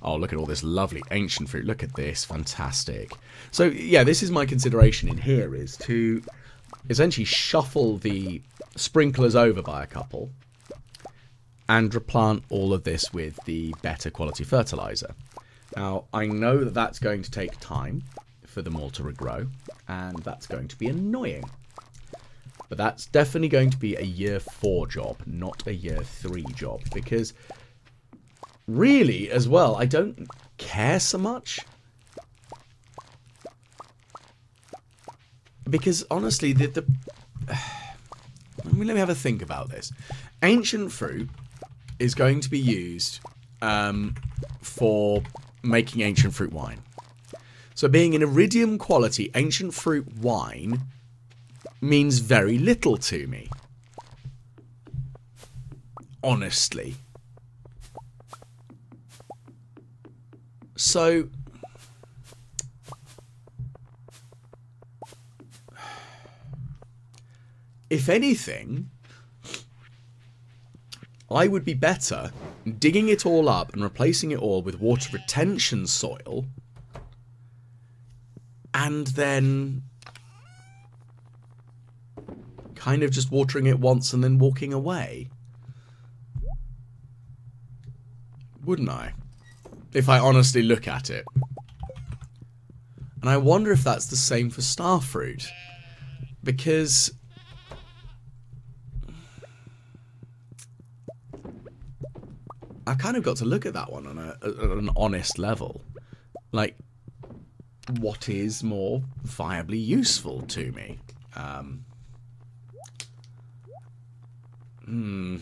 Oh, look at all this lovely ancient fruit. Look at this. Fantastic. So, yeah, this is my consideration in here, is to essentially shuffle the sprinklers over by a couple and replant all of this with the better quality fertilizer. Now, I know that that's going to take time for them all to regrow, and that's going to be annoying. But that's definitely going to be a year four job, not a year three job, because really, as well, I don't care so much. Because, honestly, the... the I mean, let me have a think about this. Ancient fruit is going to be used um, for making ancient fruit wine. So being an iridium quality ancient fruit wine means very little to me. Honestly. So if anything, I would be better digging it all up and replacing it all with water retention soil, and then kind of just watering it once and then walking away. Wouldn't I? If I honestly look at it. And I wonder if that's the same for starfruit. Because I kind of got to look at that one on, a, on an honest level. Like, what is more viably useful to me? Um, hmm.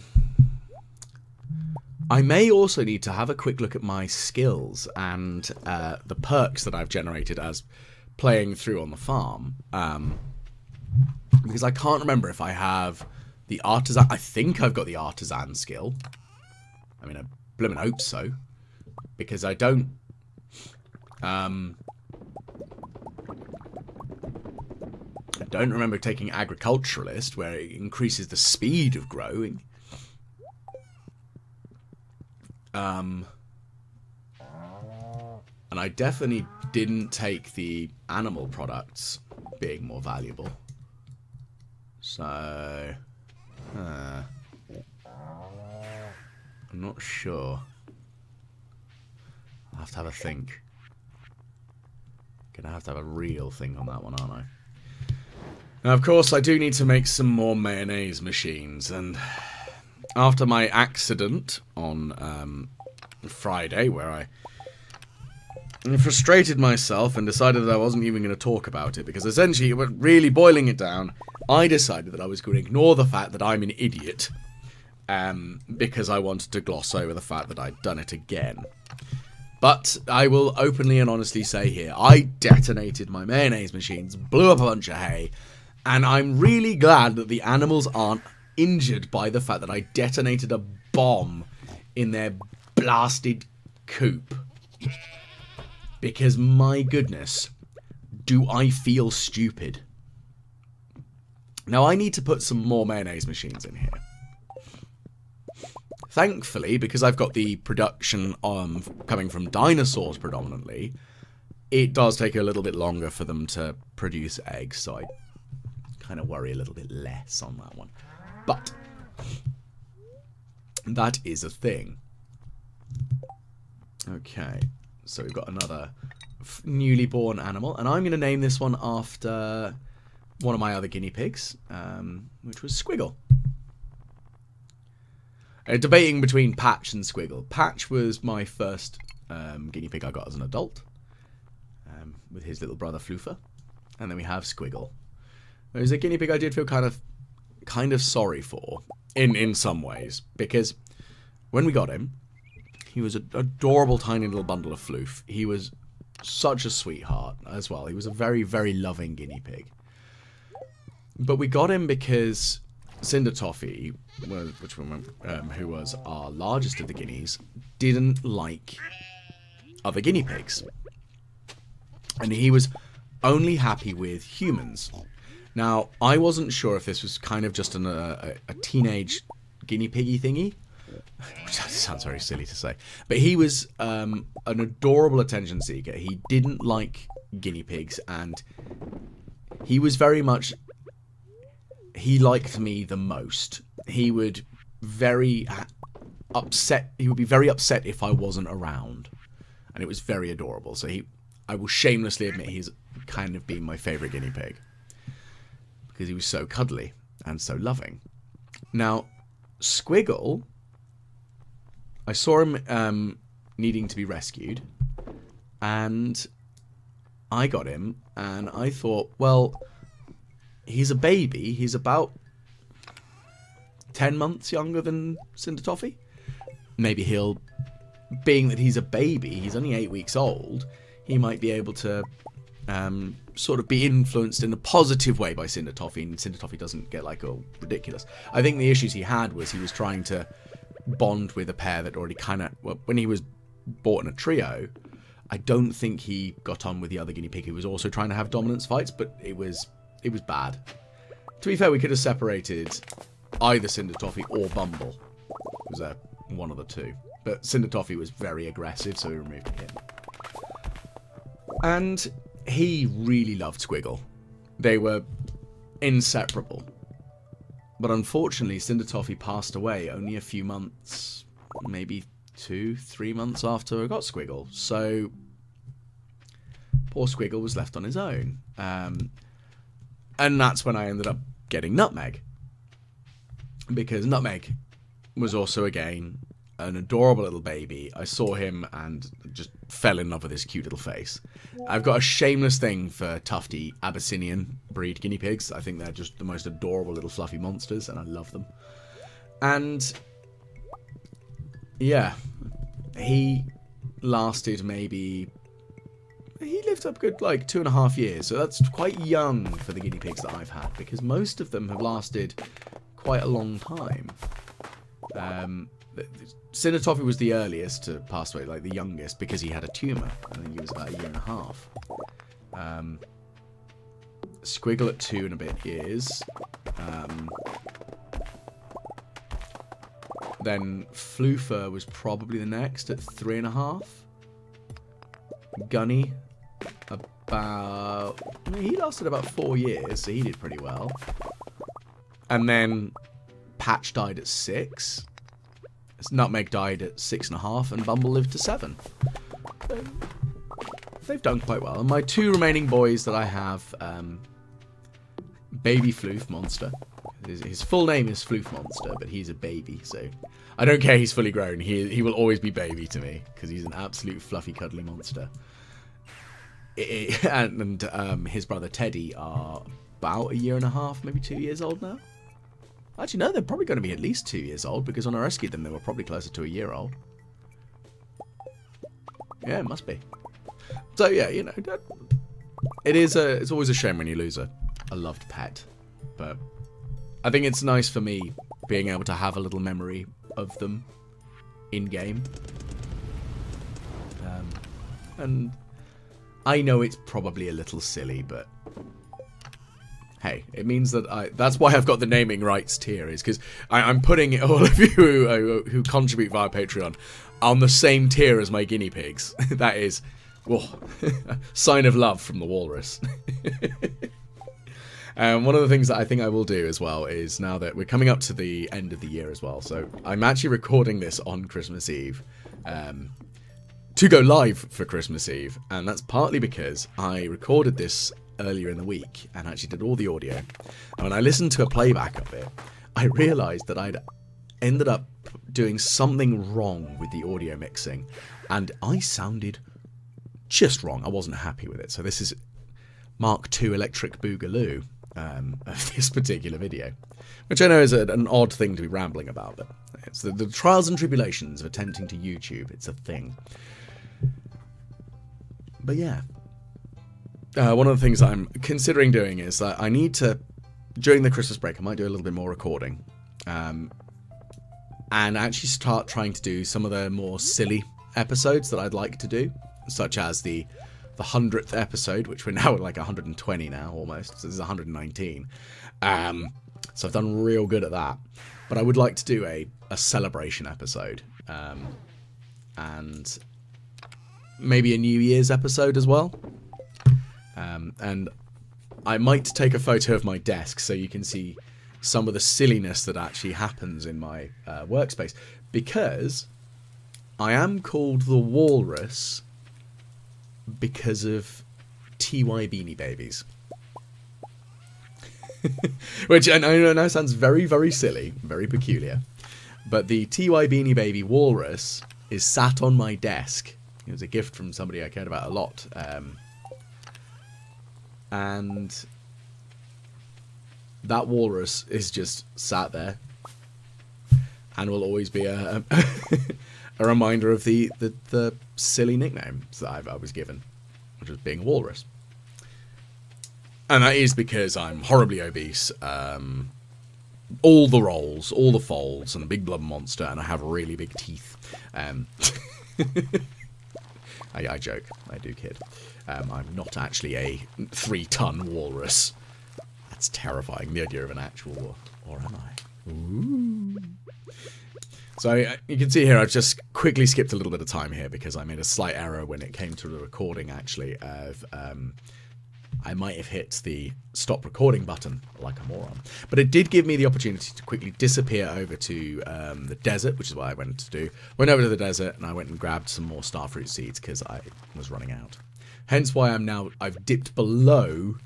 I may also need to have a quick look at my skills and uh, the perks that I've generated as playing through on the farm. Um, because I can't remember if I have the artisan... I think I've got the artisan skill. I mean, I bloomin' hope so, because I don't. Um, I don't remember taking agriculturalist, where it increases the speed of growing. Um, and I definitely didn't take the animal products being more valuable. So, uh, I'm not sure. I'll have to have a think. Gonna have to have a real thing on that one, aren't I? Now, of course, I do need to make some more mayonnaise machines, and after my accident on um, Friday, where I frustrated myself and decided that I wasn't even going to talk about it, because essentially, really boiling it down, I decided that I was going to ignore the fact that I'm an idiot, um, because I wanted to gloss over the fact that I'd done it again. But I will openly and honestly say here, I detonated my mayonnaise machines, blew up a bunch of hay, and I'm really glad that the animals aren't injured by the fact that I detonated a bomb in their blasted coop. Because, my goodness, do I feel stupid. Now, I need to put some more mayonnaise machines in here. Thankfully, because I've got the production um, coming from dinosaurs predominantly, it does take a little bit longer for them to produce eggs, so I kind of worry a little bit less on that one. But that is a thing. Okay, so we've got another f newly born animal, and I'm going to name this one after one of my other guinea pigs, um, which was Squiggle. Uh, debating between Patch and Squiggle. Patch was my first um, guinea pig I got as an adult, um, with his little brother Floofa, and then we have Squiggle. It was a guinea pig I did feel kind of, kind of sorry for in in some ways, because when we got him, he was an adorable tiny little bundle of floof. He was such a sweetheart as well. He was a very very loving guinea pig. But we got him because Cinder Toffee, which one, um, who was our largest of the guineas, didn't like other guinea pigs, and he was only happy with humans. Now, I wasn't sure if this was kind of just an, uh, a teenage guinea piggy thingy, which sounds very silly to say, but he was um, an adorable attention seeker. He didn't like guinea pigs, and he was very much. He liked me the most. He would very upset. He would be very upset if I wasn't around, and it was very adorable. So he, I will shamelessly admit, he's kind of been my favourite guinea pig because he was so cuddly and so loving. Now, Squiggle, I saw him um, needing to be rescued, and I got him, and I thought, well, he's a baby. He's about ten months younger than Cinder Toffee. Maybe he'll, being that he's a baby, he's only eight weeks old, he might be able to um, sort of be influenced in a positive way by Cinder Toffee, and Cinder Toffee doesn't get like all ridiculous. I think the issues he had was he was trying to bond with a pair that already kind of, well, when he was bought in a trio, I don't think he got on with the other guinea pig who was also trying to have dominance fights, but it was... It was bad. To be fair, we could have separated either Cinder Toffee or Bumble. It was uh, one of the two. But Cinder Toffee was very aggressive, so we removed him. And he really loved Squiggle. They were inseparable. But unfortunately, Cinder Toffee passed away only a few months, maybe two, three months after I got Squiggle. So poor Squiggle was left on his own. Um... And that's when I ended up getting Nutmeg. Because Nutmeg was also, again, an adorable little baby. I saw him and just fell in love with his cute little face. I've got a shameless thing for tufty Abyssinian breed guinea pigs. I think they're just the most adorable little fluffy monsters, and I love them. And, yeah, he lasted maybe... He lived up good, like, two and a half years, so that's quite young for the guinea pigs that I've had, because most of them have lasted quite a long time. Um, Cinder Toffee was the earliest to pass away, like the youngest, because he had a tumour. I think he was about a year and a half. Um, Squiggle at two and a bit years. Um, then Floofa was probably the next at three and a half. Gunny, about... he lasted about four years, so he did pretty well. And then Patch died at six. Nutmeg died at six and a half, and Bumble lived to seven. Um, they've done quite well. And my two remaining boys that I have, um, baby Floof Monster. His, his full name is Floof Monster, but he's a baby, so I don't care. He's fully grown. He he will always be baby to me because he's an absolute fluffy, cuddly monster. It, it, and and um, his brother Teddy are about a year and a half, maybe two years old now. Actually, no, they're probably going to be at least two years old, because when I rescued them, they were probably closer to a year old. Yeah, it must be. So, yeah, you know, it is a, it's always a shame when you lose a, a loved pet. But I think it's nice for me being able to have a little memory of them in-game. Um, and I know it's probably a little silly, but... hey, it means that I... that's why I've got the naming rights tier, is because I'm putting all of you who, who contribute via Patreon on the same tier as my guinea pigs. That is... whoa, sign of love from the walrus. And um, one of the things that I think I will do as well is, now that we're coming up to the end of the year as well, so I'm actually recording this on Christmas Eve um, to go live for Christmas Eve, and that's partly because I recorded this earlier in the week and actually did all the audio, and when I listened to a playback of it, I realized that I'd ended up doing something wrong with the audio mixing, and I sounded just wrong. I wasn't happy with it. So this is Mark two Electric Boogaloo um, of this particular video, which I know is a, an odd thing to be rambling about, but it's the, the trials and tribulations of attempting to YouTube. It's a thing. But yeah, Uh, one of the things I'm considering doing is that I need to, during the Christmas break, I might do a little bit more recording. Um, and actually start trying to do some of the more silly episodes that I'd like to do. Such as the the hundredth episode, which we're now at like one hundred twenty now, almost. So this is one hundred nineteen. Um, so I've done real good at that. But I would like to do a, a celebration episode. Um, and maybe a New Year's episode as well. Um, and I might take a photo of my desk so you can see some of the silliness that actually happens in my uh, workspace. Because I am called the Walrus because of T Y Beanie Babies. Which I know now sounds very, very silly, very peculiar. But the T Y Beanie Baby Walrus is sat on my desk. It was a gift from somebody I cared about a lot. Um... And that walrus is just sat there and will always be a, a, a reminder of the, the, the silly nickname that I've, I was given, which was being a walrus. And that is because I'm horribly obese, um, all the rolls, all the folds, and a big blood monster, and I have really big teeth. Um, I, I joke. I do kid. Um, I'm not actually a three-ton walrus. That's terrifying, the idea of an actual war. Or am I? Ooh. So uh, you can see here, I've just quickly skipped a little bit of time here because I made a slight error when it came to the recording, actually. Of, um, I might have hit the stop recording button like a moron. But it did give me the opportunity to quickly disappear over to um, the desert, which is what I went to do. Went over to the desert and I went and grabbed some more starfruit seeds because I was running out. Hence why I'm now, I've dipped below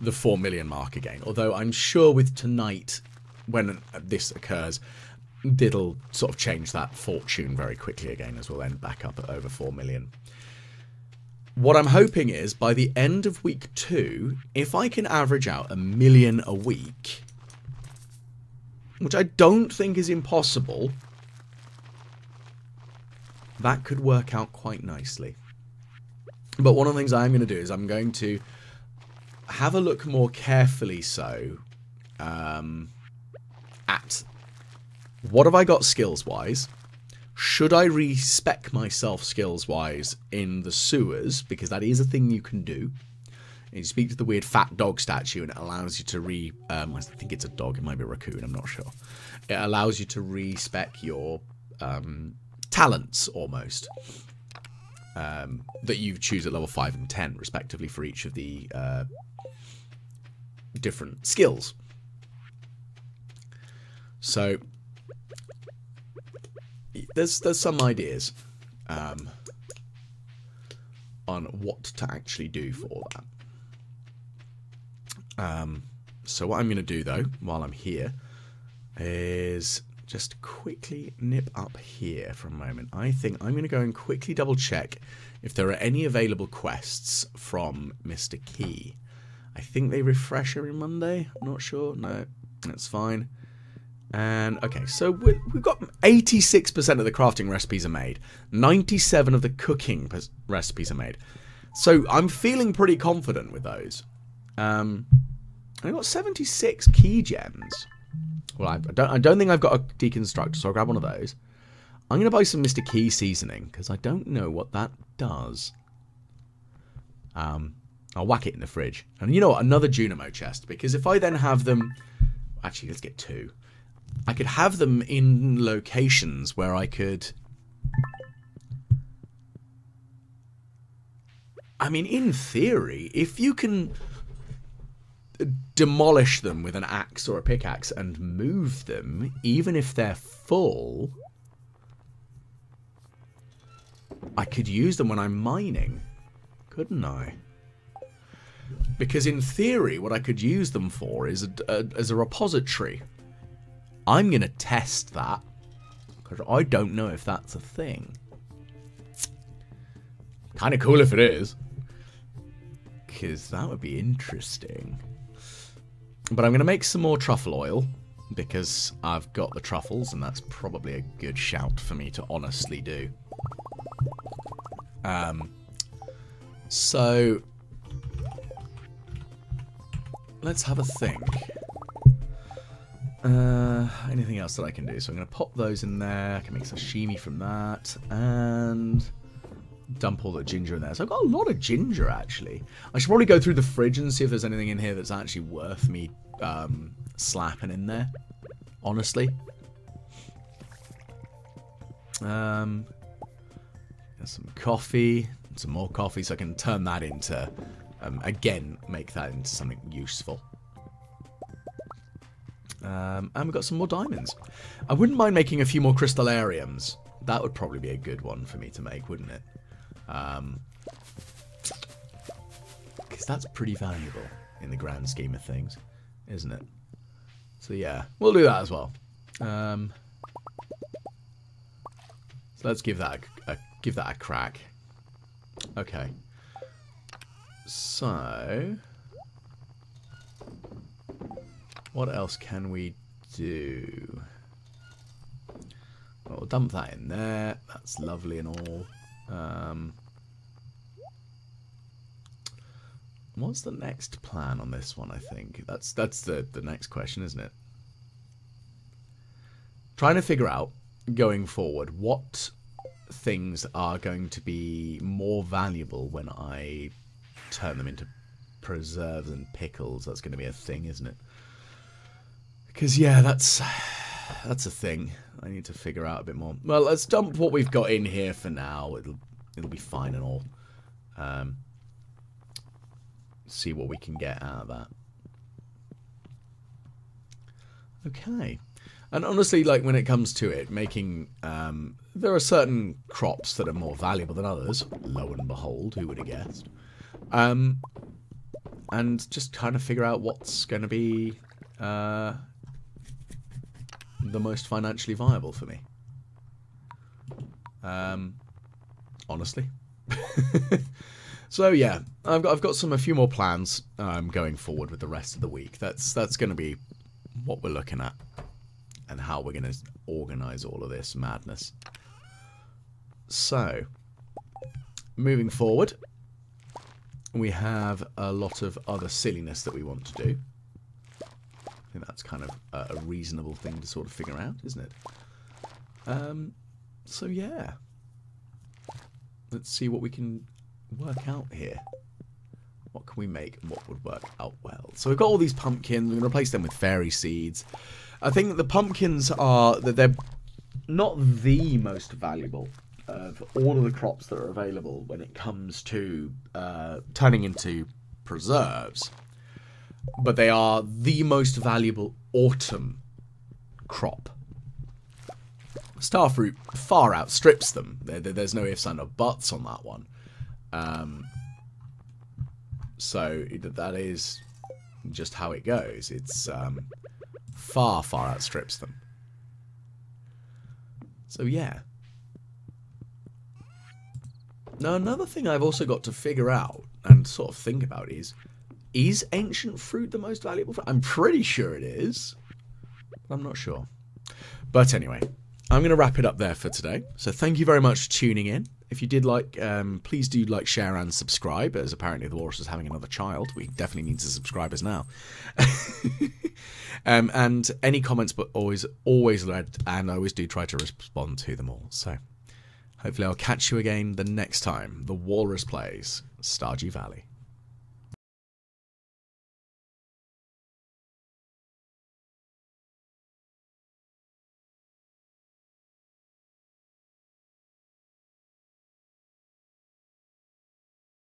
the four million mark again. Although I'm sure with tonight, when this occurs, it'll sort of change that fortune very quickly again, as we'll end back up at over four million. What I'm hoping is, by the end of week two, if I can average out a million a week, which I don't think is impossible, that could work out quite nicely. But one of the things I'm going to do is I'm going to have a look more carefully so um, at what have I got skills-wise, should I respec myself skills-wise in the sewers? Because that is a thing you can do. And you speak to the weird fat dog statue, and it allows you to re... Um, I think it's a dog. It might be a raccoon. I'm not sure. It allows you to respec your um, talents, almost. Um, that you choose at level five and ten, respectively, for each of the uh, different skills. So... There's there's some ideas um, on what to actually do for that. Um, so what I'm going to do though, while I'm here, is just quickly nip up here for a moment. I think I'm going to go and quickly double check if there are any available quests from Mister Key. I think they refresh every Monday. I'm not sure. No, that's fine. And, okay, so we've got eighty-six percent of the crafting recipes are made. ninety-seven percent of the cooking recipes are made. So I'm feeling pretty confident with those. Um, I've got seventy-six key gems. Well, I don't, I don't think I've got a deconstructor, so I'll grab one of those. I'm going to buy some Mister Key seasoning, because I don't know what that does. Um, I'll whack it in the fridge. And you know what? Another Junimo chest, because if I then have them... Actually, let's get two. I could have them in locations where I could... I mean, in theory, if you can demolish them with an axe or a pickaxe and move them, even if they're full, I could use them when I'm mining, couldn't I? Because in theory, what I could use them for is a, a, as a repository. I'm going to test that, because I don't know if that's a thing. Kind of cool if it is, because that would be interesting. But I'm going to make some more truffle oil, because I've got the truffles, and that's probably a good shout for me to honestly do. Um, so, let's have a think. Uh, anything else that I can do? So I'm going to pop those in there. I can make sashimi from that. And dump all the ginger in there. So I've got a lot of ginger, actually. I should probably go through the fridge and see if there's anything in here that's actually worth me um, slapping in there. Honestly. Um, there's some coffee. Some more coffee. So I can turn that into... Um, again, make that into something useful. Um, and we've got some more diamonds. I wouldn't mind making a few more crystallariums. That would probably be a good one for me to make, wouldn't it? Um, because that's pretty valuable in the grand scheme of things, isn't it? So yeah, we'll do that as well. Um, so let's give that a, a give that a crack. Okay. So. What else can we do? Well, we'll dump that in there. That's lovely and all. Um, what's the next plan on this one, I think? That's that's the, the next question, isn't it? Trying to figure out, going forward, what things are going to be more valuable when I turn them into preserves and pickles. That's going to be a thing, isn't it? Because, yeah, that's that's a thing. I need to figure out a bit more. Well, let's dump what we've got in here for now. It'll it'll be fine and all. Um, see what we can get out of that. Okay. And honestly, like, when it comes to it, making... Um, there are certain crops that are more valuable than others. Lo and behold, who would have guessed? Um, and just kind of figure out what's going to be... Uh, the most financially viable for me. Um, honestly. So yeah, I've got I've got some a few more plans um, going forward with the rest of the week. That's that's going to be what we're looking at and how we're going to organise all of this madness. So moving forward, we have a lot of other silliness that we want to do. I think that's kind of a reasonable thing to sort of figure out, isn't it? Um, So yeah, let's see what we can work out here. What can we make and what would work out well? So we've got all these pumpkins. We're going to replace them with fairy seeds. I think that the pumpkins are, that they're not the most valuable of all of the crops that are available when it comes to uh, turning into preserves. But they are the most valuable autumn crop. Starfruit far outstrips them. There, there, there's no ifs and or buts on that one. Um, so that is just how it goes. It's um, far, far outstrips them. So yeah. Now another thing I've also got to figure out and sort of think about is, is ancient fruit the most valuable fruit? I'm pretty sure it is. I'm not sure. But anyway, I'm going to wrap it up there for today. So thank you very much for tuning in. If you did like, um, please do like, share and subscribe, as apparently the walrus is having another child. We definitely need the subscribers now. um, and any comments, but always, always read, and I always do try to respond to them all. So hopefully I'll catch you again the next time the walrus plays Stardew Valley.